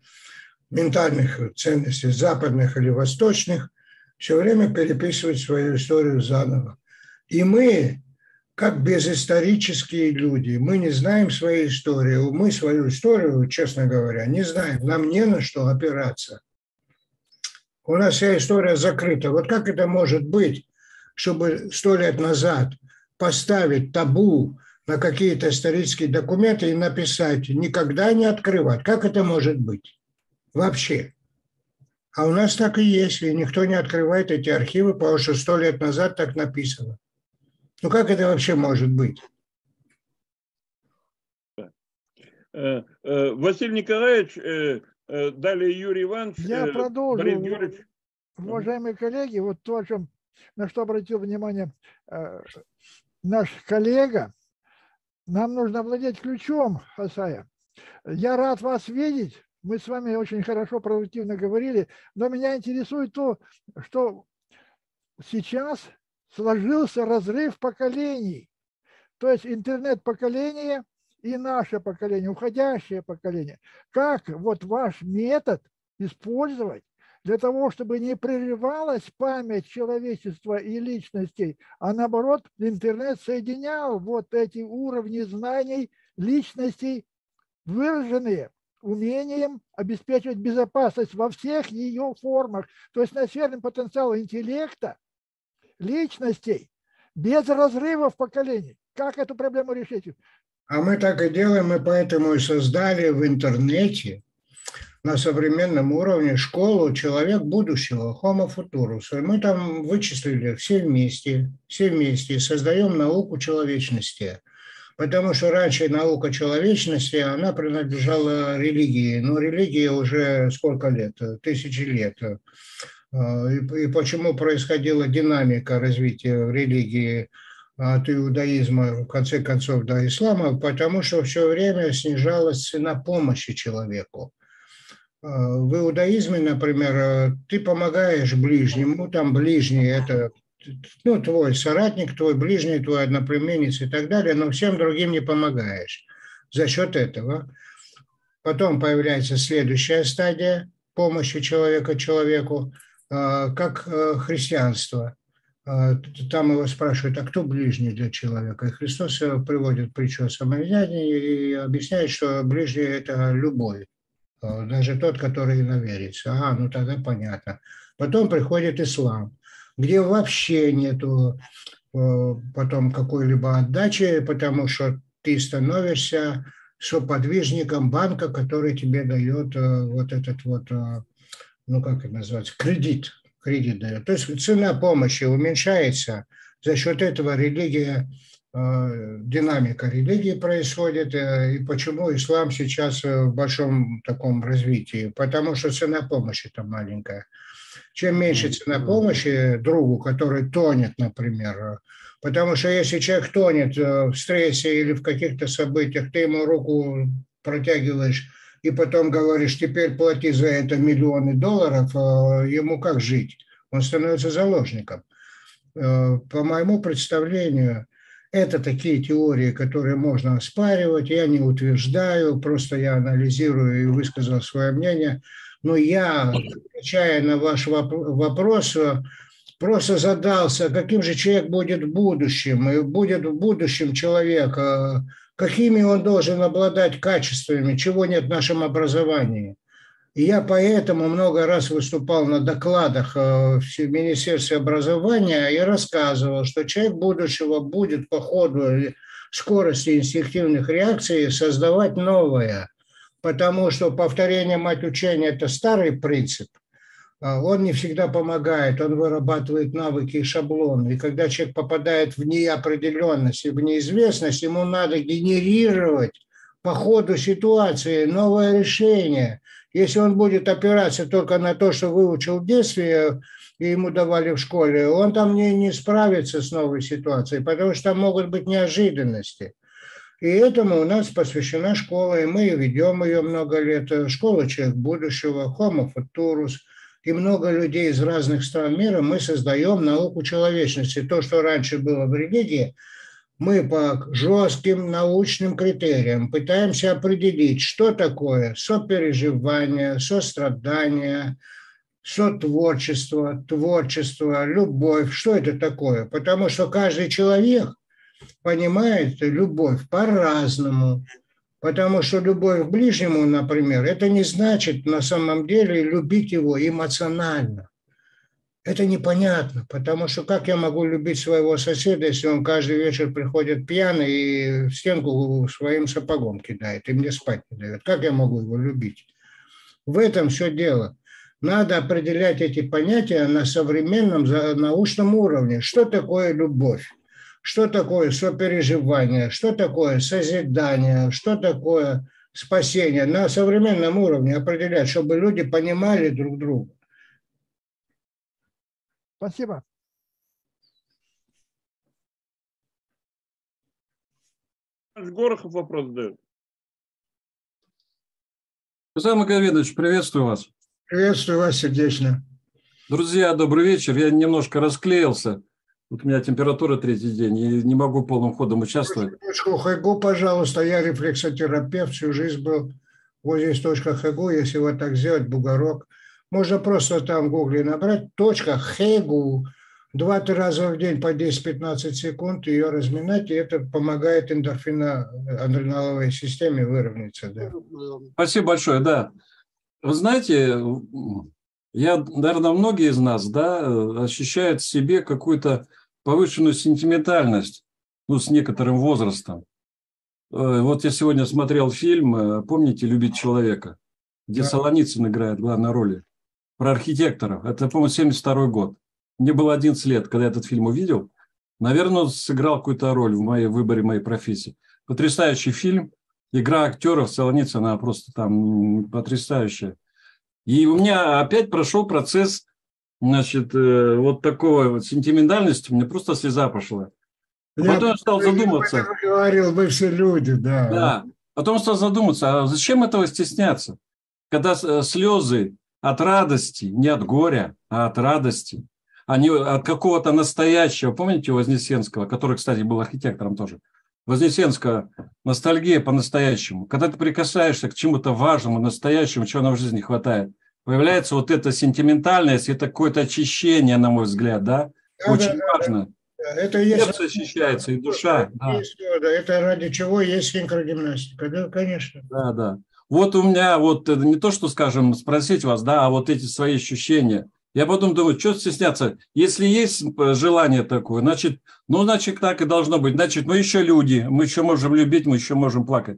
ментальных ценностей, западных или восточных, все время переписывать свою историю заново. И мы, как безисторические люди, мы не знаем своей истории. Мы свою историю, честно говоря, не знаем. Нам не на что опираться. У нас вся история закрыта. Вот как это может быть, чтобы 100 лет назад поставить табу на какие-то исторические документы и написать «никогда не открывать». Как это может быть вообще? А у нас так и есть, и никто не открывает эти архивы, потому что 100 лет назад так написано. Ну как это вообще может быть? Василий Николаевич, далее Юрий Иванович. Я продолжу. Борис Георгиевич. Уважаемые коллеги, вот то, на что обратил внимание наш коллега, нам нужно владеть ключом Хасая. Я рад вас видеть. Мы с вами очень хорошо, продуктивно говорили, но меня интересует то, что сейчас сложился разрыв поколений. То есть интернет-поколение и наше поколение, уходящее поколение. Как вот ваш метод использовать для того, чтобы не прерывалась память человечества и личностей, а наоборот интернет соединял вот эти уровни знаний личностей, выраженные умением обеспечивать безопасность во всех ее формах, то есть ноосферный потенциал интеллекта, личностей, без разрывов поколений. Как эту проблему решить? А мы так и делаем, и поэтому и создали в интернете на современном уровне школу «Человек будущего» Homo Futurus. И мы там вычислили все вместе, создаем науку человечности. Потому что раньше наука человечности, она принадлежала религии. Но религия уже сколько лет? Тысячи лет. И почему происходила динамика развития религии от иудаизма, в конце концов, до ислама? Потому что все время снижалась цена помощи человеку. В иудаизме, например, ты помогаешь ближнему, там ближний – это... Ну, твой соратник, твой ближний, твой одноплеменец и так далее, но всем другим не помогаешь. За счет этого потом появляется следующая стадия помощи человека человеку, как христианство. Там его спрашивают, а кто ближний для человека? И Христос приводит притчу о самарянине и объясняет, что ближний – это любой, даже тот, который иноверец. Ага, ну тогда понятно. Потом приходит ислам, где вообще нету потом какой-либо отдачи, потому что ты становишься соподвижником банка, который тебе дает вот этот вот, ну как это называется, кредит дает. То есть цена помощи уменьшается, за счет этого религия, динамика религии происходит, и почему ислам сейчас в большом таком развитии, потому что цена помощи там маленькая. Чем меньше цена помощи другу, который тонет, например. Потому что если человек тонет в стрессе или в каких-то событиях, ты ему руку протягиваешь и потом говоришь, теперь плати за это $миллионы, ему как жить? Он становится заложником. По моему представлению, это такие теории, которые можно оспаривать. Я не утверждаю, просто я анализирую и высказал свое мнение. Но я, отвечая на ваш вопрос, просто задался, каким же человек будет в будущем, и будет в будущем человек, какими он должен обладать качествами, чего нет в нашем образовании. И я поэтому много раз выступал на докладах в Министерстве образования и рассказывал, что человек будущего будет по ходу скорости инстинктивных реакций создавать новое. Потому что повторение мать учения – это старый принцип. Он не всегда помогает, он вырабатывает навыки и шаблоны. И когда человек попадает в неопределенность и в неизвестность, ему надо генерировать по ходу ситуации новое решение. Если он будет опираться только на то, что выучил в детстве и ему давали в школе, он там не справится с новой ситуацией, потому что там могут быть неожиданности. И этому у нас посвящена школа, и мы ведем ее много лет. Школа «Человек будущего», Homo Futurus, и много людей из разных стран мира мы создаем науку человечности. То, что раньше было в религии, мы по жестким научным критериям пытаемся определить, что такое сопереживание, сострадание, сотворчество, творчество, любовь. Что это такое? Потому что каждый человек понимает любовь по-разному, потому что любовь к ближнему, например, это не значит на самом деле любить его эмоционально. Это непонятно, потому что как я могу любить своего соседа, если он каждый вечер приходит пьяный и в стенку своим сапогом кидает и мне спать не дает? Как я могу его любить? В этом все дело. Надо определять эти понятия на современном научном уровне. Что такое любовь? Что такое сопереживание? Что такое созидание? Что такое спасение? На современном уровне определять, чтобы люди понимали друг друга. Спасибо. Горохов вопрос задает. Хасай Магомедович, приветствую вас. Приветствую вас сердечно. Друзья, добрый вечер. Я немножко расклеился. Вот у меня температура третий день, и не могу полным ходом участвовать. Хэгу, пожалуйста. Я рефлексотерапевт, всю жизнь был возле точка хэгу. Если вот так сделать, бугорок. Можно просто там в гугле набрать точка хэгу. 2-3 раза в день по 10-15 секунд ее разминать, и это помогает эндорфино-адреналовой системе выровняться. Да. Спасибо большое, да. Вы знаете, я, наверное, многие из нас, да, ощущают в себе какую-то повышенную сентиментальность, ну, с некоторым возрастом. Вот я сегодня смотрел фильм, помните, «Любить человека», где да. Солоницын играет главную роль, про архитекторов. Это, по-моему, 1972 год. Мне было 11 лет, когда я этот фильм увидел. Наверное, он сыграл какую-то роль в выборе моей профессии. Потрясающий фильм. Игра актеров Солоницына просто там потрясающая. И у меня опять прошел процесс, значит, вот такой вот сентиментальности. Мне просто слеза пошла. Потом я стал задуматься. Я говорил, мы все люди, да. Да. Потом стал задуматься, а зачем этого стесняться? Когда слезы от радости, не от горя, а от радости, а не от какого-то настоящего, помните, Вознесенского, который, кстати, был архитектором тоже, Вознесенского, ностальгия по-настоящему. Когда ты прикасаешься к чему-то важному, настоящему, чего нам в жизни хватает, появляется вот эта сентиментальность, это какое-то очищение, на мой взгляд, да? Очень важно. Это сердце очищается, и душа. Да. Это ради чего есть синхрогимнастика, да, конечно. Да, да. Вот у меня, вот не то, что, скажем, спросить вас, да, а вот эти свои ощущения. Я потом думаю, что стесняться? Если есть желание такое, значит, ну, значит, так и должно быть. Значит, мы еще люди, мы еще можем любить, мы еще можем плакать.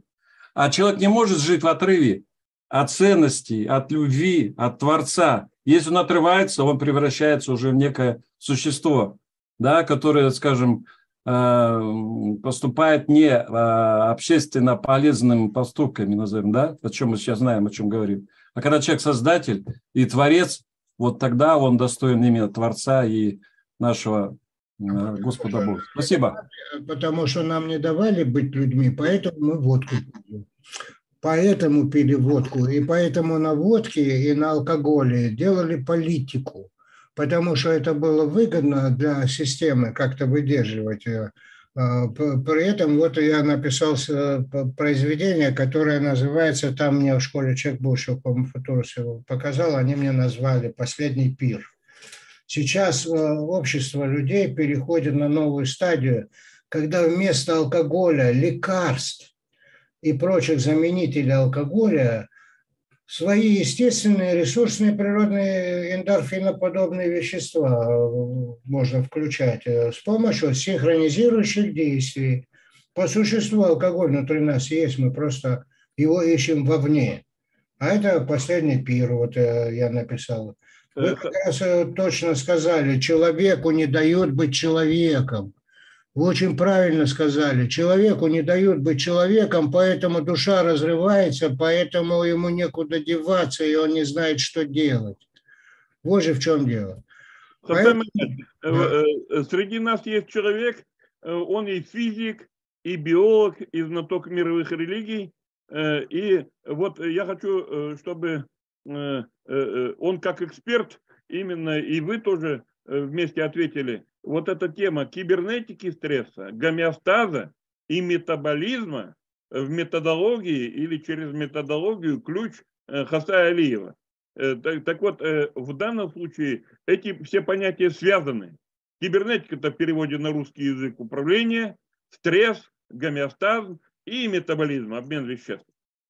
А человек не может жить в отрыве от ценностей, от любви, от Творца. Если он отрывается, он превращается уже в некое существо, да, которое, скажем, поступает не общественно полезными поступками, назовем, да, о чем мы сейчас знаем, о чем говорим. А когда человек создатель и творец, вот тогда он достоин именно Творца и нашего Господа Бога. Спасибо. Потому что нам не давали быть людьми, поэтому мы водку пили. Поэтому пили водку. И поэтому на водке и на алкоголе делали политику. Потому что это было выгодно для системы как-то выдерживать ее. При этом вот я написал произведение, которое называется, там мне в школе Человек Будущего, Homo Futurus его показал, они мне назвали «Последний пир». Сейчас общество людей переходит на новую стадию, когда вместо алкоголя, лекарств и прочих заменителей алкоголя свои естественные, ресурсные, природные эндорфиноподобные вещества можно включать с помощью синхронизирующих действий. По существу алкоголь внутри нас есть, мы просто его ищем вовне. А это «Последний пир», вот я написал. Вы как раз точно сказали, человеку не дают быть человеком. Вы очень правильно сказали. Человеку не дают быть человеком, поэтому душа разрывается, поэтому ему некуда деваться, и он не знает, что делать. Вот же в чем дело. Поэтому... Среди нас есть человек, он и физик, и биолог, и знаток мировых религий. И вот я хочу, чтобы он как эксперт, именно и вы тоже вместе ответили. Вот эта тема кибернетики стресса, гомеостаза и метаболизма в методологии или через методологию ключ Хасая Алиева. Так вот, в данном случае эти все понятия связаны. Кибернетика – это в переводе на русский язык управление, стресс, гомеостаз и метаболизм, обмен веществ.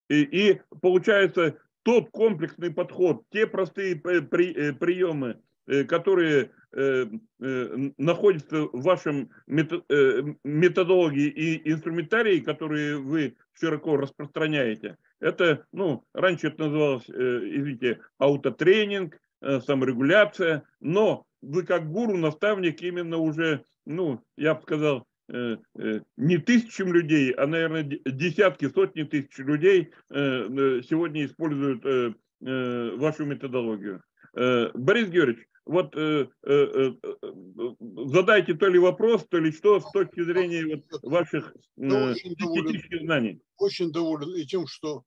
И получается тот комплексный подход, те простые приемы, которые находятся в вашем методологии и инструментарии, которые вы широко распространяете. Это, ну, раньше это называлось, извините, аутотренинг, саморегуляция, но вы как гуру, наставник именно уже, ну, я бы сказал, не тысячам людей, а, наверное, десятки, сотни тысяч людей сегодня используют вашу методологию. Борис Георгиевич, вот задайте то ли вопрос, то ли что с точки зрения вот ваших теоретических знаний. Очень доволен и тем, что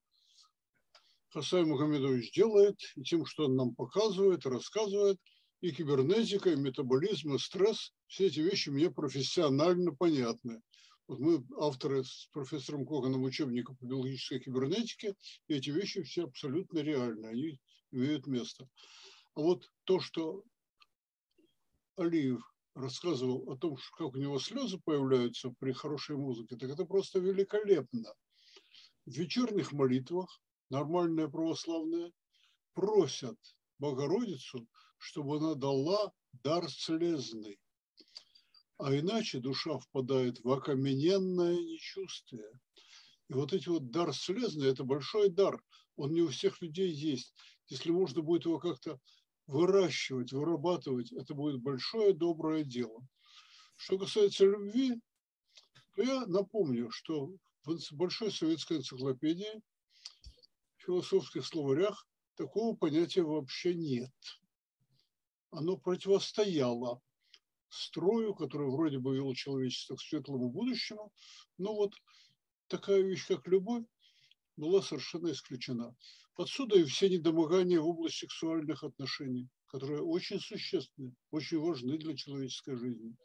Хасай Магомедович делает, и тем, что он нам показывает, рассказывает. И кибернетика, и метаболизм, и стресс, все эти вещи мне профессионально понятны. Вот мы авторы с профессором Коганом учебника по биологической кибернетике, и эти вещи все абсолютно реальны, они имеют место. А вот то, что Алиев рассказывал о том, как у него слезы появляются при хорошей музыке, так это просто великолепно. В вечерних молитвах нормальные православные просят Богородицу, чтобы она дала дар слезный. А иначе душа впадает в окамененное нечувствие. И вот эти вот дар слезный – это большой дар. Он не у всех людей есть. Если можно будет его как-то выращивать, вырабатывать, это будет большое доброе дело. Что касается любви, то я напомню, что в большой советской энциклопедии, в философских словарях такого понятия вообще нет. Оно противостояло строю, который вроде бы вел человечество к светлому будущему, но вот такая вещь, как любовь, была совершенно исключена. Отсюда и все недомогания в области сексуальных отношений, которые очень существенны, очень важны для человеческой жизни.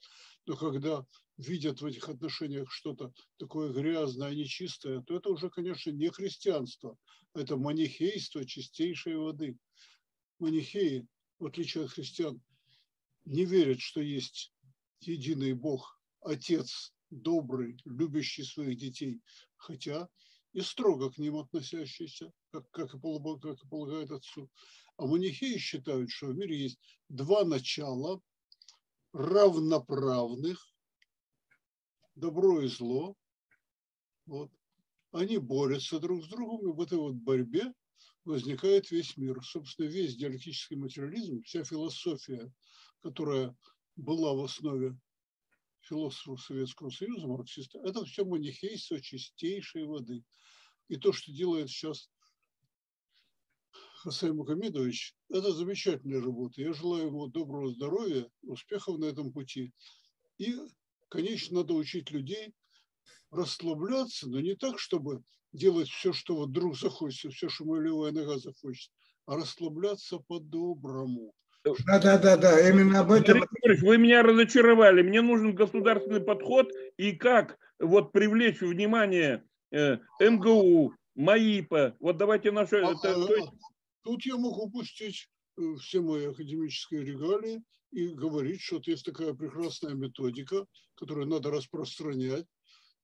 Но когда видят в этих отношениях что-то такое грязное, нечистое, то это уже, конечно, не христианство, это манихейство чистейшей воды. Манихеи, в отличие от христиан, не верят, что есть единый Бог, Отец добрый, любящий своих детей, хотя и строго к ним относящийся, как и полагает отцу. А манихеи считают, что в мире есть два начала равноправных, добро и зло. Вот. Они борются друг с другом, и в этой вот борьбе возникает весь мир. Собственно, весь диалектический материализм, вся философия, которая была в основе философов Советского Союза, марксиста, это все манихейство чистейшей воды. И то, что делает сейчас Хасай Магомедович, это замечательная работа. Я желаю ему доброго здоровья, успехов на этом пути. И, конечно, надо учить людей расслабляться, но не так, чтобы делать все, что вот вдруг захочется, все, что моя левая нога захочет, а расслабляться по-доброму. Да, именно об этом. Вы меня разочаровали. Мне нужен государственный подход и как вот привлечь внимание МГУ, МАИПа. Вот давайте наши. Тут я могу упустить все мои академические регалии и говорить, что есть такая прекрасная методика, которую надо распространять.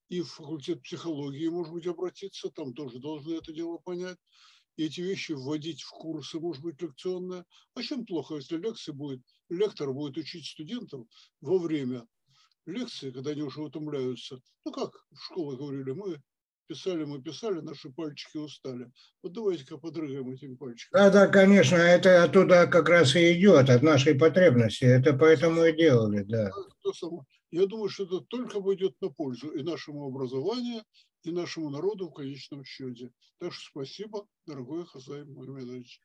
И в факультет психологии, может быть, обратиться, там тоже должны это дело понять. И эти вещи вводить в курсы, может быть, лекционные. А чем плохо, если лектор будет учить студентов во время лекции, когда они уже утомляются. Ну как в школе говорили, мы писали, наши пальчики устали. Вот давайте-ка подрыгаем этим пальчиком. Да, конечно, это оттуда как раз и идет, от нашей потребности. Это поэтому и делали, да. Я думаю, что это только пойдет на пользу и нашему образованию, и нашему народу в конечном счете. Так что спасибо, дорогой Хасай Магомедович.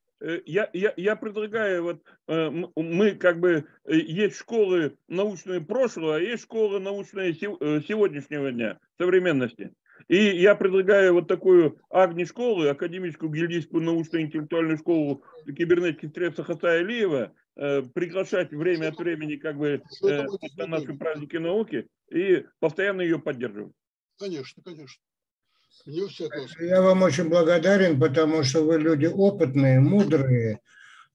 Я предлагаю, вот мы как бы, есть школы научные прошлого, а есть школы научные сегодняшнего дня, современности. И я предлагаю вот такую агни-школу, академическую гильдийскую научно-интеллектуальную школу кибернетики стресса Хасая Алиева, приглашать время от времени как бы на наши праздники науки и постоянно ее поддерживать. Конечно, конечно. Я вам очень благодарен, потому что вы люди опытные, мудрые,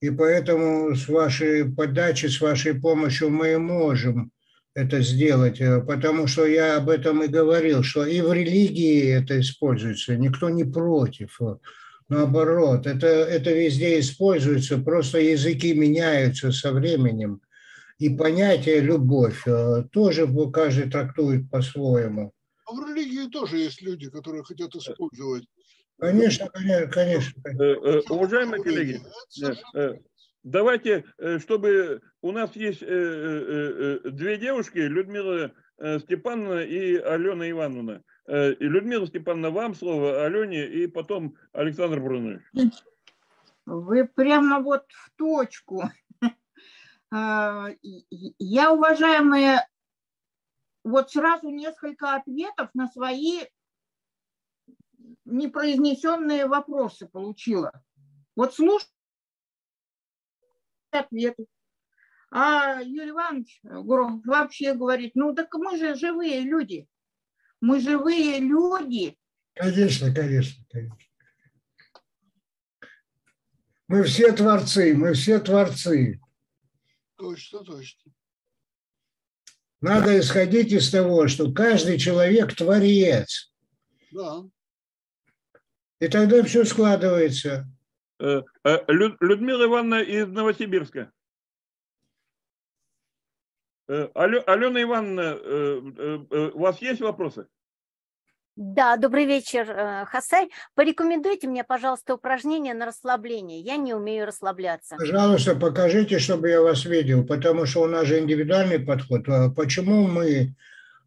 и поэтому с вашей подачей, с вашей помощью мы можем это сделать, потому что я об этом и говорил, что и в религии это используется, никто не против. наоборот. Это везде используется, просто языки меняются со временем. И понятие «любовь» тоже каждый трактует по-своему. А в религии тоже есть люди, которые хотят использовать. Конечно, конечно. Уважаемые коллеги, давайте, чтобы у нас есть две девушки, Людмила Степановна и Алена Ивановна. Людмила Степановна, вам слово, Алене, и потом Александр Брунович. Вы прямо вот в точку. Я, уважаемые, вот сразу несколько ответов на свои непроизнесенные вопросы получила. Вот слушайте ответы. А Юрий Иванович Горохов вообще говорит, ну так мы же живые люди. Мы живые люди. Конечно, конечно, конечно. Мы все творцы, мы все творцы. Точно, точно. Надо исходить из того, что каждый человек творец. Да. И тогда все складывается. Людмила Ивановна из Новосибирска. Алена Ивановна, у вас есть вопросы? Да, добрый вечер, Хасай. Порекомендуйте мне, пожалуйста, упражнение на расслабление. Я не умею расслабляться. Пожалуйста, покажите, чтобы я вас видел, потому что у нас же индивидуальный подход. Почему мы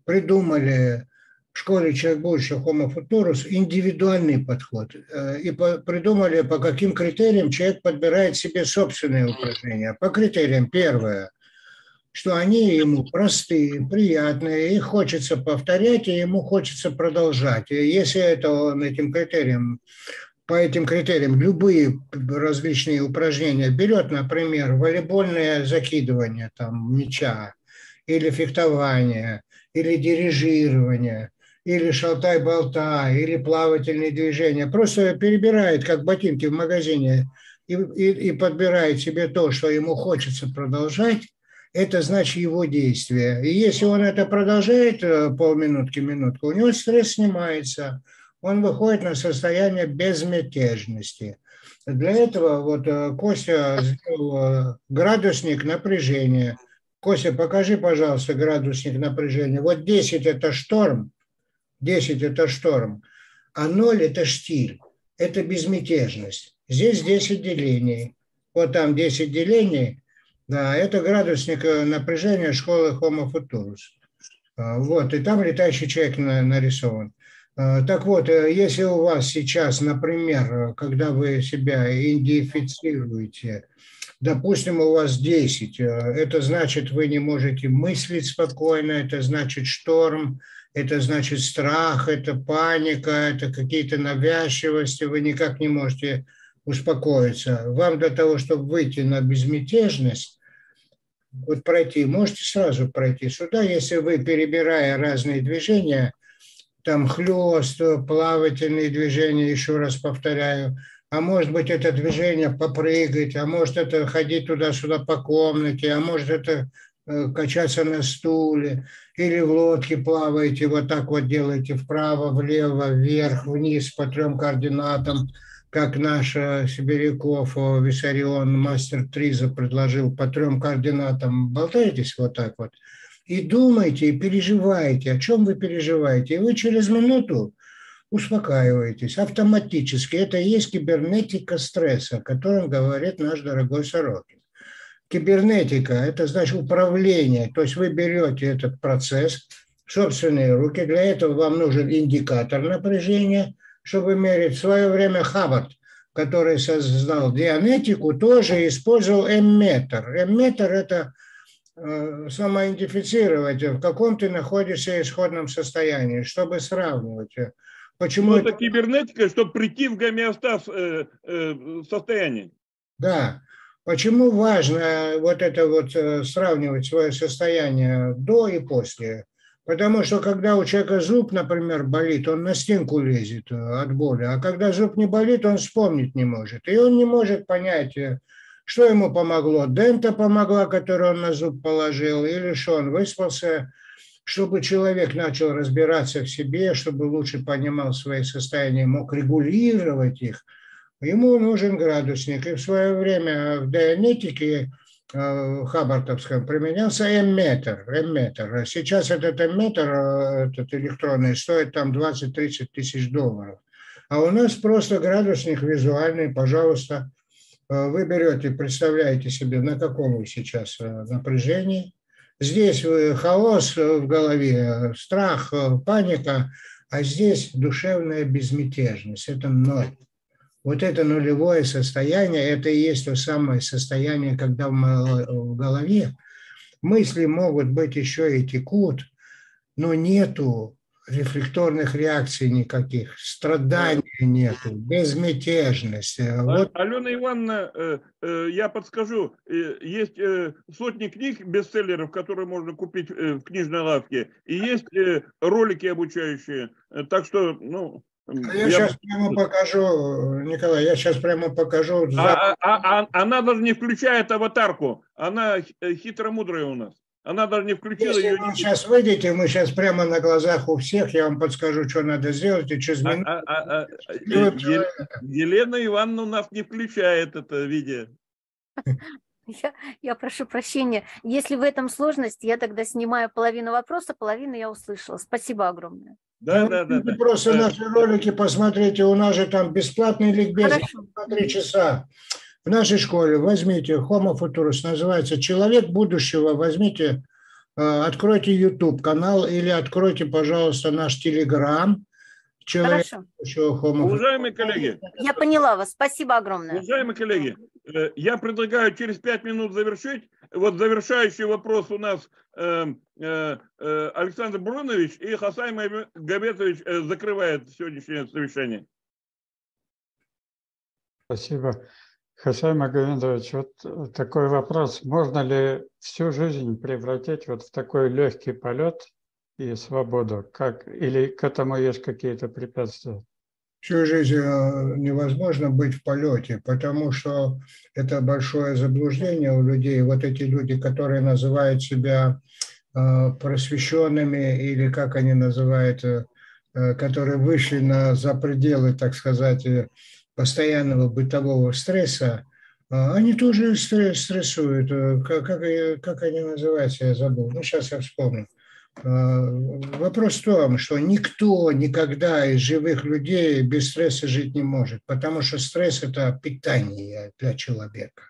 придумали в школе Человек Будущего Homo Futurus индивидуальный подход? И придумали, по каким критериям человек подбирает себе собственные упражнения. По критериям первое, что они ему простые, приятные, их хочется повторять, и ему хочется продолжать. И если это он этим критериям, по этим критериям любые различные упражнения берет, например, волейбольное закидывание там, мяча, или фехтование, или дирижирование, или шалтай-болтай, или плавательные движения, просто перебирает, как ботинки в магазине, и подбирает себе то, что ему хочется продолжать, это значит его действие. И если он это продолжает полминутки, минутку, у него стресс снимается, он выходит на состояние безмятежности. Для этого вот Костя сделал градусник напряжения. Костя, покажи, пожалуйста, градусник напряжения. Вот 10 – это шторм, 10 – это шторм, а 0 – это штиль, это безмятежность. Здесь 10 делений, вот там 10 делений. Да, это градусник напряжения школы Homo Futurus. Вот, и там летающий человек нарисован. Так вот, если у вас сейчас, например, когда вы себя идентифицируете, допустим, у вас 10, это значит, вы не можете мыслить спокойно, это значит шторм, это значит страх, это паника, это какие-то навязчивости, вы никак не можете успокоиться. Вам для того, чтобы выйти на безмятежность, вот пройти, можете сразу пройти сюда, если вы, перебирая разные движения, там хлёст, плавательные движения, еще раз повторяю, а может быть это движение попрыгать, а может это ходить туда-сюда по комнате, а может это качаться на стуле, или в лодке плаваете, вот так вот делаете вправо, влево, вверх, вниз по 3 координатам, как наш Сибиряков Виссарион, мастер ТРИЗа, предложил по 3 координатам. Болтаетесь вот так вот и думайте, и переживаете, о чем вы переживаете. И вы через минуту успокаиваетесь автоматически. Это и есть кибернетика стресса, о котором говорит наш дорогой Сорокин. Кибернетика – это значит управление. То есть вы берете этот процесс в собственные руки. Для этого вам нужен индикатор напряжения, чтобы мерить. В свое время Хаббард, который создал дианетику, тоже использовал эмметр. Эмметр – это самоидентифицировать, в каком ты находишься исходном состоянии, чтобы сравнивать. Почему это кибернетика, чтобы прийти в гомеостаз состояние. Да. Почему важно вот это вот сравнивать свое состояние до и после? Потому что, когда у человека зуб, например, болит, он на стенку лезет от боли. А когда зуб не болит, он вспомнить не может. И он не может понять, что ему помогло. Дента помогла, которую он на зуб положил, или что он выспался. Чтобы человек начал разбираться в себе, чтобы лучше понимал свои состояния, мог регулировать их, ему нужен градусник. И в свое время в дианетике хаббартовском применялся М-метр. Сейчас этот М-метр, этот электронный, стоит там 20-30 тысяч долларов. А у нас просто градусник визуальный, пожалуйста, вы берете, представляете себе, на каком вы сейчас напряжении. Здесь хаос в голове, страх, паника, а здесь душевная безмятежность. Это ноль. Вот это нулевое состояние, это и есть то самое состояние, когда в голове мысли могут быть еще и текут, но нету рефлекторных реакций никаких, страданий нету, безмятежности. Вот. Алена Ивановна, я подскажу, есть сотни книг, бестселлеров, которые можно купить в книжной лавке, и есть ролики обучающие, так что, ну... Я сейчас прямо покажу, Николай, я сейчас прямо покажу. Она даже не включает аватарку, она хитро-мудрая у нас. Она даже не включила. Если ее... вы сейчас выйдете, мы сейчас прямо на глазах у всех, я вам подскажу, что надо сделать, и через минуту... Елена Ивановна у нас не включает это видео. Я прошу прощения. Если в этом сложность, я тогда снимаю половину вопроса, половину я услышала. Спасибо огромное. Да. Просто наши ролики посмотрите, у нас же там бесплатный ликбез на 3 часа. В нашей школе возьмите Homo Futurus, называется «Человек будущего», возьмите, откройте YouTube-канал или откройте, пожалуйста, наш Telegram. Уважаемые коллеги. Я поняла вас, спасибо огромное. Уважаемые коллеги, я предлагаю через 5 минут завершить. Вот завершающий вопрос у нас Александр Брунович, и Хасай Магомедович закрывает сегодняшнее совещание. Спасибо. Хасай Магомедович, вот такой вопрос. Можно ли всю жизнь превратить вот в такой легкий полет и свободу? Как, или к этому есть какие-то препятствия? Всю жизнь невозможно быть в полете, потому что это большое заблуждение у людей. Вот эти люди, которые называют себя просвещенными, или как они называют, которые вышли за пределы, так сказать, постоянного бытового стресса, они тоже стрессуют. Как они называются, я забыл. Ну, сейчас я вспомню. Вопрос в том, что никто никогда из живых людей без стресса жить не может, потому что стресс – это питание для человека.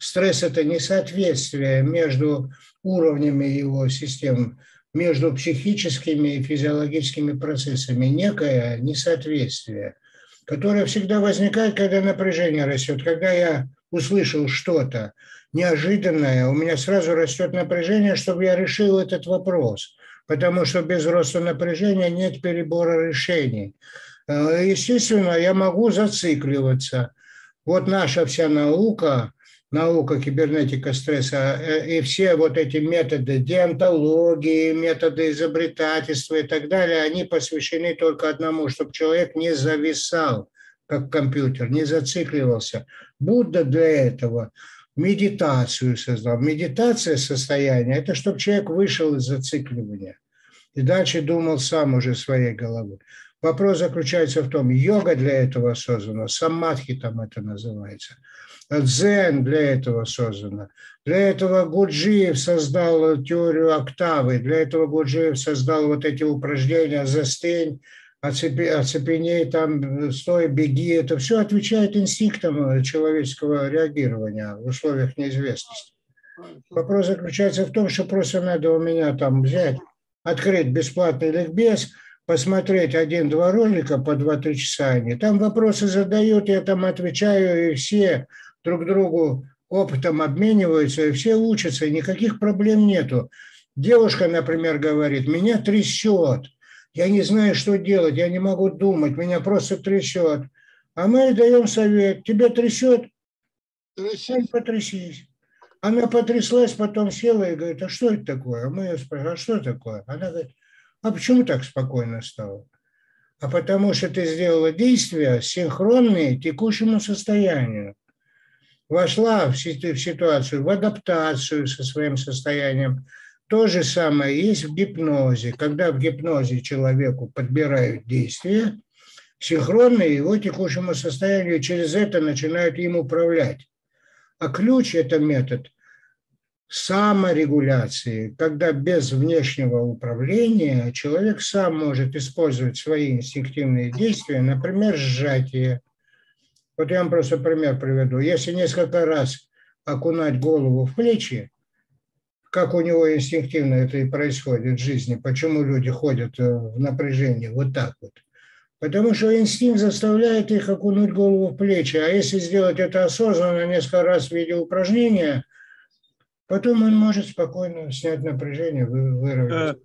Стресс – это несоответствие между уровнями его систем, между психическими и физиологическими процессами, некое несоответствие, которое всегда возникает, когда напряжение растет. Когда я услышал что-то неожиданное, у меня сразу растет напряжение, чтобы я решил этот вопрос. Потому что без роста напряжения нет перебора решений. Естественно, я могу зацикливаться. Вот наша вся наука, наука кибернетика стресса и все вот эти методы деонтологии, методы изобретательства и так далее, они посвящены только одному, чтобы человек не зависал, как компьютер, не зацикливался. Будда для этого медитацию создал. Медитация состояния – это чтобы человек вышел из зацикливания и дальше думал сам уже своей головой. Вопрос заключается в том, йога для этого создана, самадхи там это называется, дзен для этого создана. Для этого Гурджиев создал теорию октавы, для этого Гурджиев создал вот эти упражнения «застынь», «оцепеней», там, «стой», «беги». Это все отвечает инстинктам человеческого реагирования в условиях неизвестности. Вопрос заключается в том, что просто надо у меня там взять, открыть бесплатный ликбез, посмотреть 1-2 ролика по 2-3 часа они. Там вопросы задают, я там отвечаю, и все друг другу опытом обмениваются, и все учатся, и никаких проблем нету. Девушка, например, говорит, меня трясет. Я не знаю, что делать, я не могу думать, меня просто трясет. А мы даем совет. Тебя трясет? Трясись. Потрясись. Она потряслась, потом села и говорит, а что это такое? А мы ее спрашиваем, а что такое? Она говорит, а почему так спокойно стало? А потому что ты сделала действия синхронные текущему состоянию. Вошла в ситуацию, в адаптацию со своим состоянием. То же самое есть в гипнозе. Когда в гипнозе человеку подбирают действия, синхронные его текущему состоянию, через это начинают им управлять. А ключ – это метод саморегуляции, когда без внешнего управления человек сам может использовать свои инстинктивные действия, например, сжатие. Вот я вам просто пример приведу. Если несколько раз окунать голову в плечи, как у него инстинктивно это и происходит в жизни, почему люди ходят в напряжении вот так вот. Потому что инстинкт заставляет их окунуть голову в плечи. А если сделать это осознанно несколько раз в виде упражнения, потом он может спокойно снять напряжение, выровнять.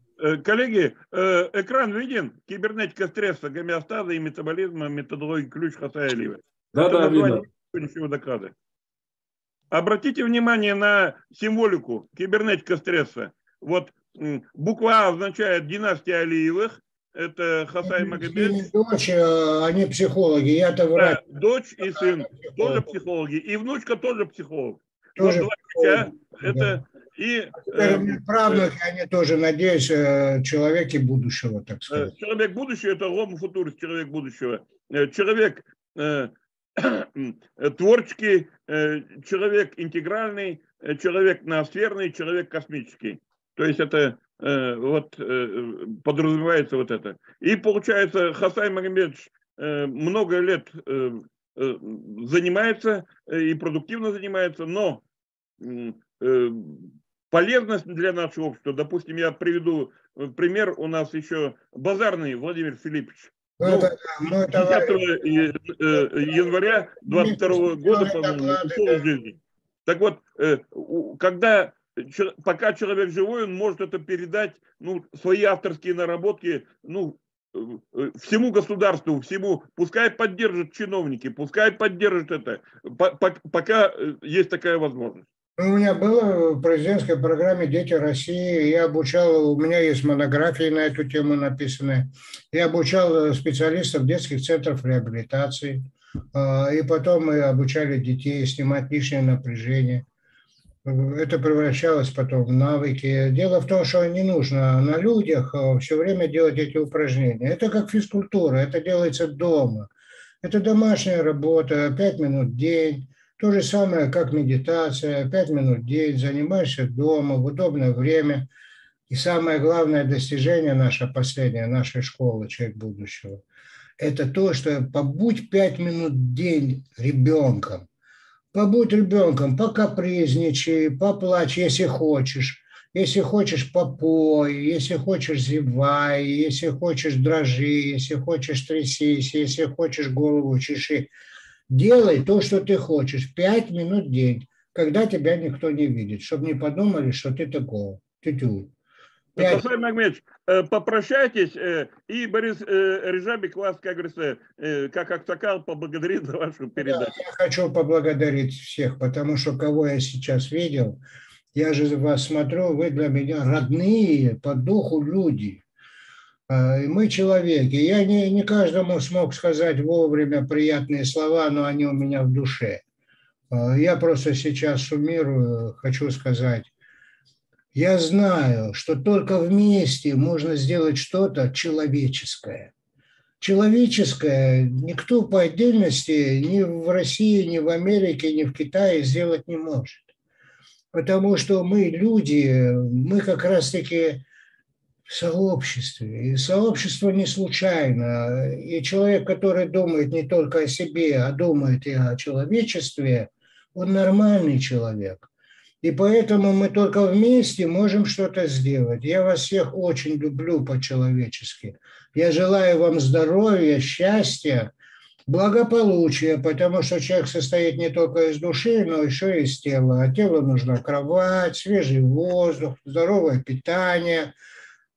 Коллеги, экран виден? Кибернетика стресса, гомеостаза и метаболизма, методология ключ Хасая Алиева. Да, видно. Обратите внимание на символику кибернетика стресса. Вот буква А означает династия Алиевых. Это Хасай Магомедович. Дочь, они психологи. Я-то врач. Да, дочь и сын тоже психологи. И внучка тоже психолог. Тоже вот психолог. Это да. И... правнуки, они тоже, надеюсь, человеки будущего, так сказать. Человек будущего – это Homo Futurus, человек будущего. Человек творческий, человек интегральный, человек ноосферный, человек космический. То есть это... вот подразумевается вот это. И получается, Хасай Магомедович много лет занимается и продуктивно занимается, но полезность для нашего общества, допустим, я приведу пример, у нас еще базарный Владимир Филиппович. Ну, 10 января 2022 года ушел из жизни. Так вот, когда... Пока человек живой, он может это передать, ну, свои авторские наработки, ну, всему государству, всему, пускай поддержат чиновники, пускай поддержат это, пока есть такая возможность. У меня было в президентской программе «Дети России», я обучал, у меня есть монографии на эту тему написаны, я обучал специалистов детских центров реабилитации, и потом мы обучали детей снимать лишнее напряжение. Это превращалось потом в навыки. Дело в том, что не нужно на людях все время делать эти упражнения. Это как физкультура, это делается дома. Это домашняя работа, 5 минут в день. То же самое, как медитация, 5 минут в день. Занимаешься дома в удобное время. И самое главное достижение наше последнее, нашей школы «Человек будущего», это то, что побудь 5 минут в день ребенком. Побудь ребенком, покапризничай, поплачь, если хочешь. Если хочешь, попой, если хочешь, зевай, если хочешь, дрожи, если хочешь, трясись, если хочешь, голову чеши. Делай то, что ты хочешь, 5 минут в день, когда тебя никто не видит, чтобы не подумали, что ты такого. Тю-тю. Александр Магомедович, попрощайтесь, и Борис Режабик вас, как говорится, как Актакал, поблагодарит за вашу передачу. Да, я хочу поблагодарить всех, потому что кого я сейчас видел, я же вас смотрю, вы для меня родные по духу люди. И мы человеки. Я не каждому смог сказать вовремя приятные слова, но они у меня в душе. Я просто сейчас суммирую, хочу сказать. Я знаю, что только вместе можно сделать что-то человеческое. Человеческое никто по отдельности ни в России, ни в Америке, ни в Китае сделать не может. Потому что мы люди, мы как раз-таки в сообществе. И сообщество не случайно. И человек, который думает не только о себе, а думает и о человечестве, он нормальный человек. И поэтому мы только вместе можем что-то сделать. Я вас всех очень люблю по-человечески. Я желаю вам здоровья, счастья, благополучия, потому что человек состоит не только из души, но еще и из тела. А телу нужна кровать, свежий воздух, здоровое питание.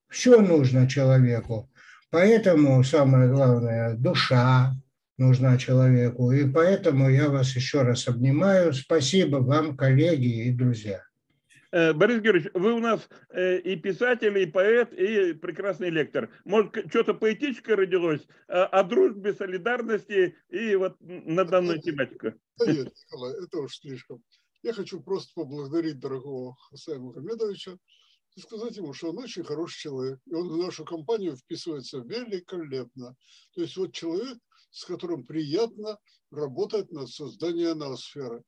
Все нужно человеку. Поэтому самое главное – душа нужна человеку. И поэтому я вас еще раз обнимаю. Спасибо вам, коллеги и друзья. Борис Георгиевич, вы у нас и писатель, и поэт, и прекрасный лектор. Может, что-то поэтическое родилось о дружбе, солидарности и вот на данную тематику? Да нет, Николай, это уж слишком. Я хочу просто поблагодарить дорогого Хасая Магомедовича и сказать ему, что он очень хороший человек. И он в нашу компанию вписывается великолепно. То есть вот человек, с которым приятно работать над созданием ноосферы.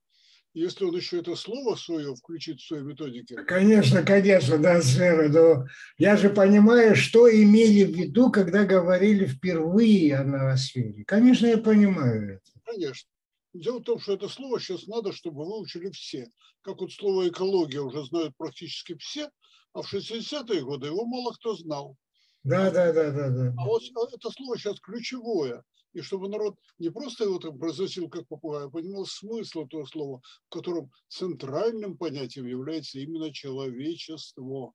Если он еще это слово свое включит в свои методики. Конечно, конечно, да, сфера. Но я же понимаю, что имели в виду, когда говорили впервые о ноосфере. Конечно, я понимаю это. Конечно. Дело в том, что это слово сейчас надо, чтобы выучили все. Как вот слово «экология» уже знают практически все, а в 60-е годы его мало кто знал. Да. А вот это слово сейчас ключевое. И чтобы народ не просто его там произносил как попугай, а понимал смысл этого слова, в котором центральным понятием является именно человечество.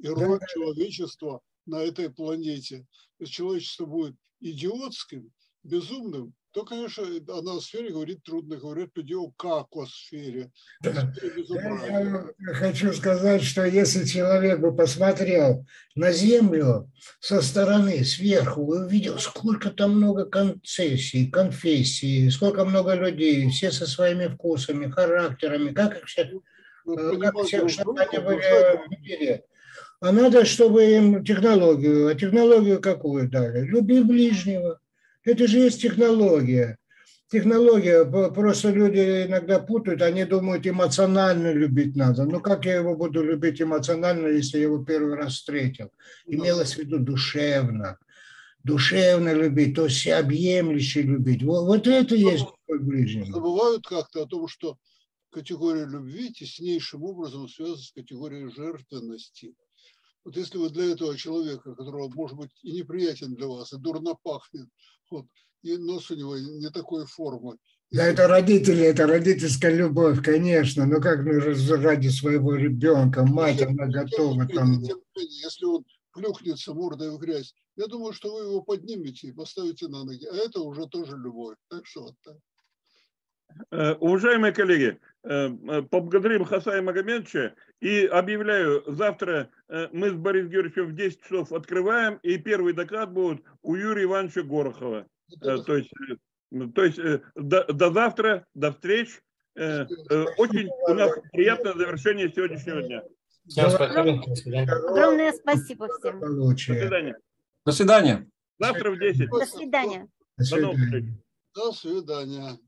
И роль человечества на этой планете. Если человечество будет идиотским, безумным, то, конечно, о ноосфере говорить трудно. Говорят люди о какосфере. Да. Я хочу сказать, что если человек бы посмотрел на Землю со стороны, сверху, и увидел, сколько там много концессий, конфессий, сколько много людей, все со своими вкусами, характерами, как их все, чтобы они были в мире. А надо, чтобы им технологию, а технологию какую дали? Люби ближнего. Это же есть технология. Технология, просто люди иногда путают, они думают, эмоционально любить надо. Ну как я его буду любить эмоционально, если я его первый раз встретил? Имелось в виду душевно. Душевно любить, то есть всеобъемлюще любить. Вот это есть такой ближний. Забывают как-то о том, что категория любви теснейшим образом связана с категорией жертвенности. Вот если вы для этого человека, которого, может быть, и неприятен для вас, и дурно пахнет, вот, и нос у него не такой формы. Да, это родители, это родительская любовь, конечно. Но как мы ради своего ребенка, мать, она готова там. Если он плюхнется мордой в грязь, я думаю, что вы его поднимете и поставите на ноги. А это уже тоже любовь. Так что вот так. Уважаемые коллеги, поблагодарим Хасая Магомедовича и объявляю, завтра мы с Борисом Георгиевичем в 10 часов открываем, и первый доклад будет у Юрия Ивановича Горохова. То есть до завтра, до встреч. Очень у нас приятное завершение сегодняшнего дня. Огромное спасибо всем. До свидания. До свидания. Завтра в 10. До свидания. До новых встреч. До свидания.